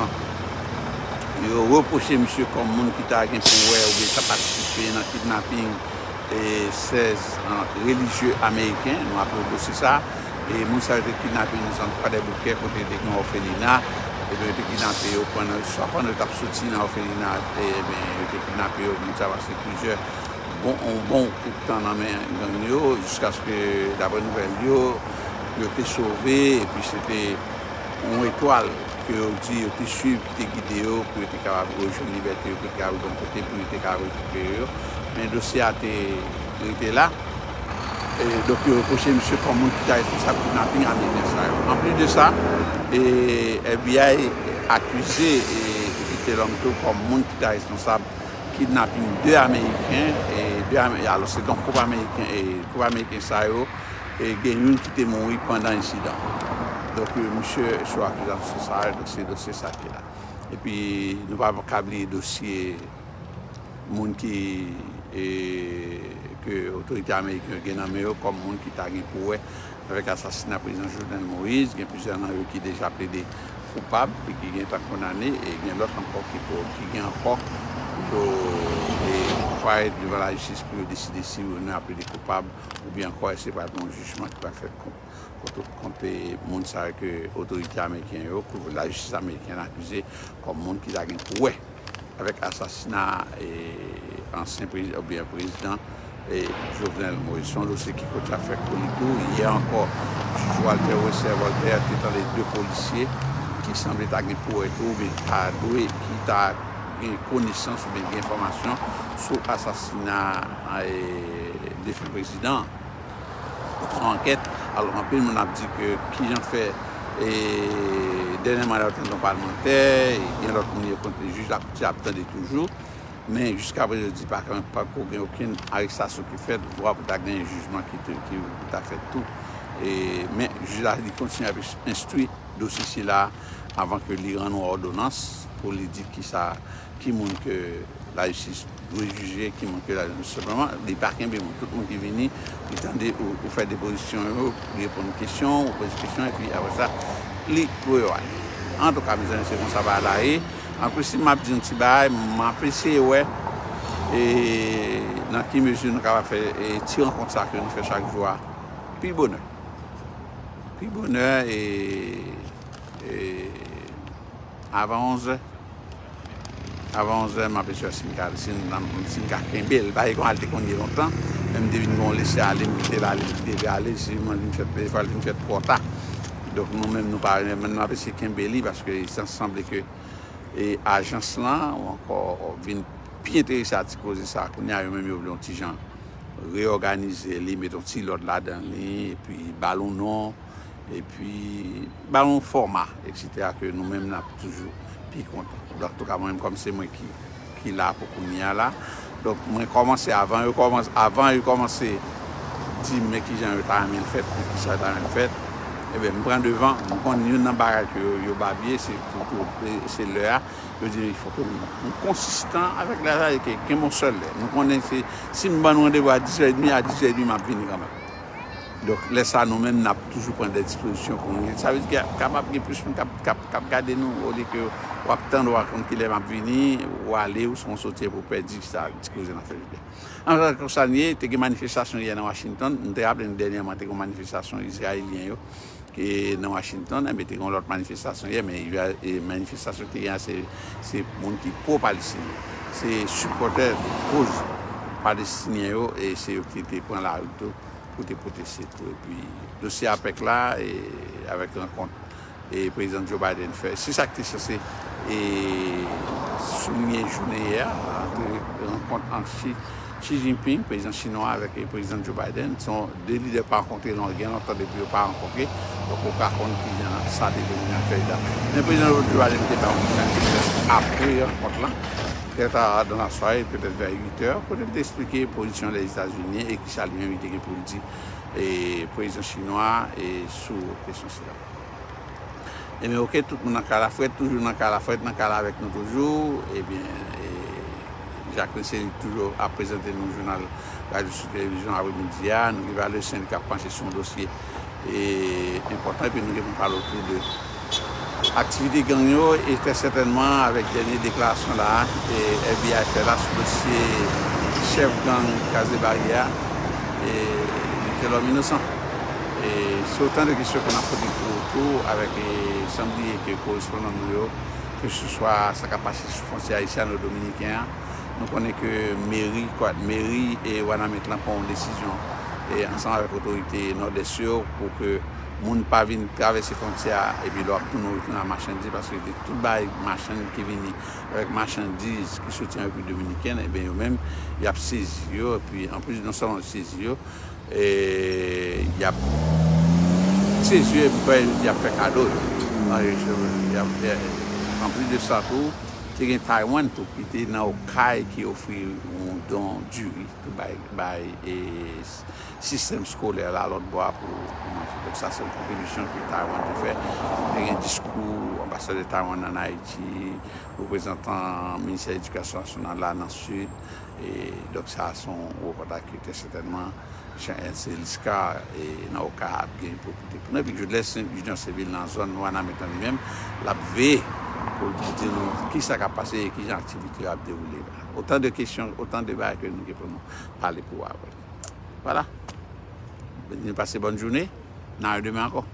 il reproché monsieur comme monde qui t'a gagné pour ou participer dans kidnapping et seize religieux américains nous avons proposé ça et nous ça a été kidnappé nous sommes pas des bouquets pour des gens orphelinat. Et bien, il a été kidnappé au point de sortie dans l'orphelinat. Et bien, il a été kidnappé au bout de passer plusieurs bons bon coup de temps dans les gangs jusqu'à ce que la bonne nouvelle, il a été sauvé. Et puis, c'était une étoile que dit, il a été suivi, qui était guidé, qui était capable de rejoindre la liberté, qui était capable de côté, qui était capable de récupérer. Mais le dossier a été là. Et donc, il a reproché M. Common qui a été responsable du kidnapping américain. En plus de ça, et F B I accusé et l'homme comme monde qui était responsable kidnapping deux américains et deux américains alors c'est donc couple américain et couple américain ça et une qui était mort pendant l'incident donc monsieur soit accusé de ça donc c'est dossier ça qui est là et puis nous va accabler dossier monde qui et que autorité américaine gagne comme monde qui t'a gagné pour avec l'assassinat du président Jovenel Moïse, il y a plusieurs gens qui déjà plaidé coupables et qui ont été condamnés, et il y a d'autres encore qui ont encore pour être devant la justice pour décider si on a plaidé coupable ou bien encore c'est pas un jugement qui va faire contre les gens que l'autorité américaine, la justice américaine accusée comme monde qui a gagné pour avec l'assassinat et ancien président ou bien président. Et Jovenel Moïse, son dossier qui coûte à faire pour le tout. Il y a encore Walter Wessel, Walter, qui étaient les deux policiers qui semblaient être pour et tout, mais qui ont une connaissance ou une information sur l'assassinat du président. Son enquête, alors en plus, on a dit que qui en fait, et dernièrement, il y a eu un parlementaire, il y a eu un contre les juges, qui attendait toujours. Mais jusqu'à présent, je ne dis pas qu'il n'y a aucune arrestation qui est faite, voire pour gagner un jugement qui t'a fait tout. Et, mais je continue à instruire le dossier là avant que l'Iran nous ordonnance pour lui dire qui ça, qui montre que la justice doit juger, qui montre que la justice. Simplement, les parquets, tout le monde qui est venu, ils attendent ou faire des positions, ils répondent aux questions, aux posent des questions, et puis après ça, ils peuvent aller. En tout cas, mes amis, c'est comme ça va aller. En plus, si je dis un petit bail, je m'apprécie, ouais. Et dans quelle mesure nous avons fait tirer en compte ça que nous faisons chaque jour. Puis bonheur. Puis bonheur et, et avant onze heures, avant onze heures, je m'apprécie à Simcar. Si nous avons belle, je ne sais pas si longtemps. Même si nous avons laissé aller, nous avons laissé aller, si nous avons fait trop tard. Donc nous-mêmes, nous avons apprécié Kimbelli parce qu'il semble que. Et l'agence là, ou encore, vient bien intéressée à cause de ça, qu'on a eu même eu un petit gens, réorganiser, les mettre un petit lot là-dedans, et puis ballon non, et puis ballon format, et cetera, que nous-mêmes n'a toujours plus content. Donc, en tout cas, moi-même, comme c'est moi qui, qui là pour qu'on y a là, donc, moi, commencer avant, je commence, avant, je commence, dire, mais qui j'ai un retard, mais le fait, qui j'ai un retard, fait. Eh bien, je prends devant, je continue dans le barrage, je babier, c'est l'heure. Je dis qu'il faut que nous consistant avec la règle qui est mon seul. Si je me rends rendez-vous à dix heures trente, à dix heures trente, je vais venir quand même. Donc, laissez-nous nous-mêmes, nous toujours prendre des dispositions pour nous. Ça veut dire qu'il y a plus de gens qui regardent nous, au lieu que nous attendons qu'ils vont venir, ou aller, ou sont sortis pour perdre ça, discuter dans la félicité. En tant que concerné, il y a une manifestation hier à Washington, nous avons dernièrement une manifestation israélienne qui est à Washington, mais il y a une autre manifestation hier, mais il y a une manifestation qui est c'est les gens qui sont pro-palestiniens, c'est les supporters de cause palestiniens, et c'est eux qui prennent la route pour te protester. Et puis, le dossier APEC là, et avec rencontre et le président Joe Biden fait. C'est ça qui est censé souligner journée hier, rencontre entre Xi Jinping, président chinois, avec le président Joe Biden. Ce sont deux leaders pas rencontrés, non, il y a longtemps depuis qu'ils ne sont pas rencontrés. Donc, on peut raconter qu'il y a ça des dominateurs. Le président Joe Biden n'était pas rencontré après rencontre là. Peut-être dans la soirée, peut-être vers huit heures, pour expliquer la position des États-Unis et qui s'allie bien éviter pour dire le président chinois et sous question cela. Et mais ok, tout le monde dans la fête, toujours dans la fête, dans la avec nous toujours. Et bien, Jacques Lessé toujours à présenter nos journaux radio sur télévision après-midi. Nous avons le syndicat penché sur un dossier important et puis nous allons parler autour de. Activité gagnante et très certainement avec les dernières déclarations là, et F B I fait là sur le dossier chef gang Casebaria et de l'homme innocent. Et c'est autant de questions qu'on a posées autour avec samedi et que correspondant nous, que ce soit sa capacité sur frontière haïtienne ou dominicaine. Nous connaissons que mairie, quoi, mairie et Wanametlan prend une décision et ensemble avec l'autorité nord-est pour que les gens ne viennent pas traverser les frontières et puis leur tourner dans la marchandise parce que tout les marchandises qui viennent avec les marchandises qui soutiennent la République dominicaine, et bien eux-mêmes, ils ont saisi. Et puis en plus, non seulement saisi, ils ont saisi et puis ils ont fait cadeau. En plus de ça, il y a Taïwan qui était dans le C A I qui offre un don du riz par le système scolaire à l'autre bois. Donc ça, c'est une contribution que Taïwan a fait. Il y a un discours, ambassadeur de Taïwan en Haïti, représentant le ministère de l'Éducation nationale là dans le sud. Et donc ça, son reportage qui était certainement chez L C L S C A et dans le C A I bien profité. Pour nous, je laisse l'ingénieur civil dans la zone où on a mis lui-même la V. Pour dire qui ça a passé et qui l'activité a déroulé. Autant de questions, autant de débats que nous pouvons parler pour avoir. Voilà. Passez bonne journée. À demain encore.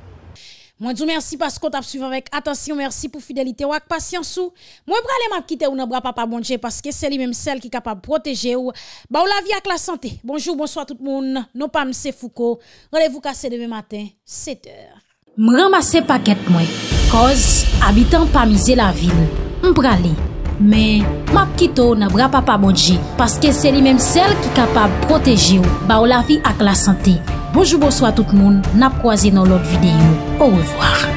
Moi, je vous remercie parce que vous avez suivi avec attention. Merci pour fidélité ou patience. Moi, je vais quitter ou ne bras papa bon Dieu parce que c'est lui-même celle qui est capable de protéger ou. Bah, ou la vie avec la santé. Bonjour, bonsoir tout le monde. Non pas Monsieur Foucault. Rendez-vous cassé demain matin, sept heures. M'ramasse paquet moi. Cause habitant pas misé la ville. M'pralé. Mais m'a quitto n'a bra papa bonji parce que c'est lui même celle qui capable protéger ou ba ou la vie ak la santé. Bonjour bonsoir tout le monde. N'a croisé dans l'autre vidéo. Au revoir.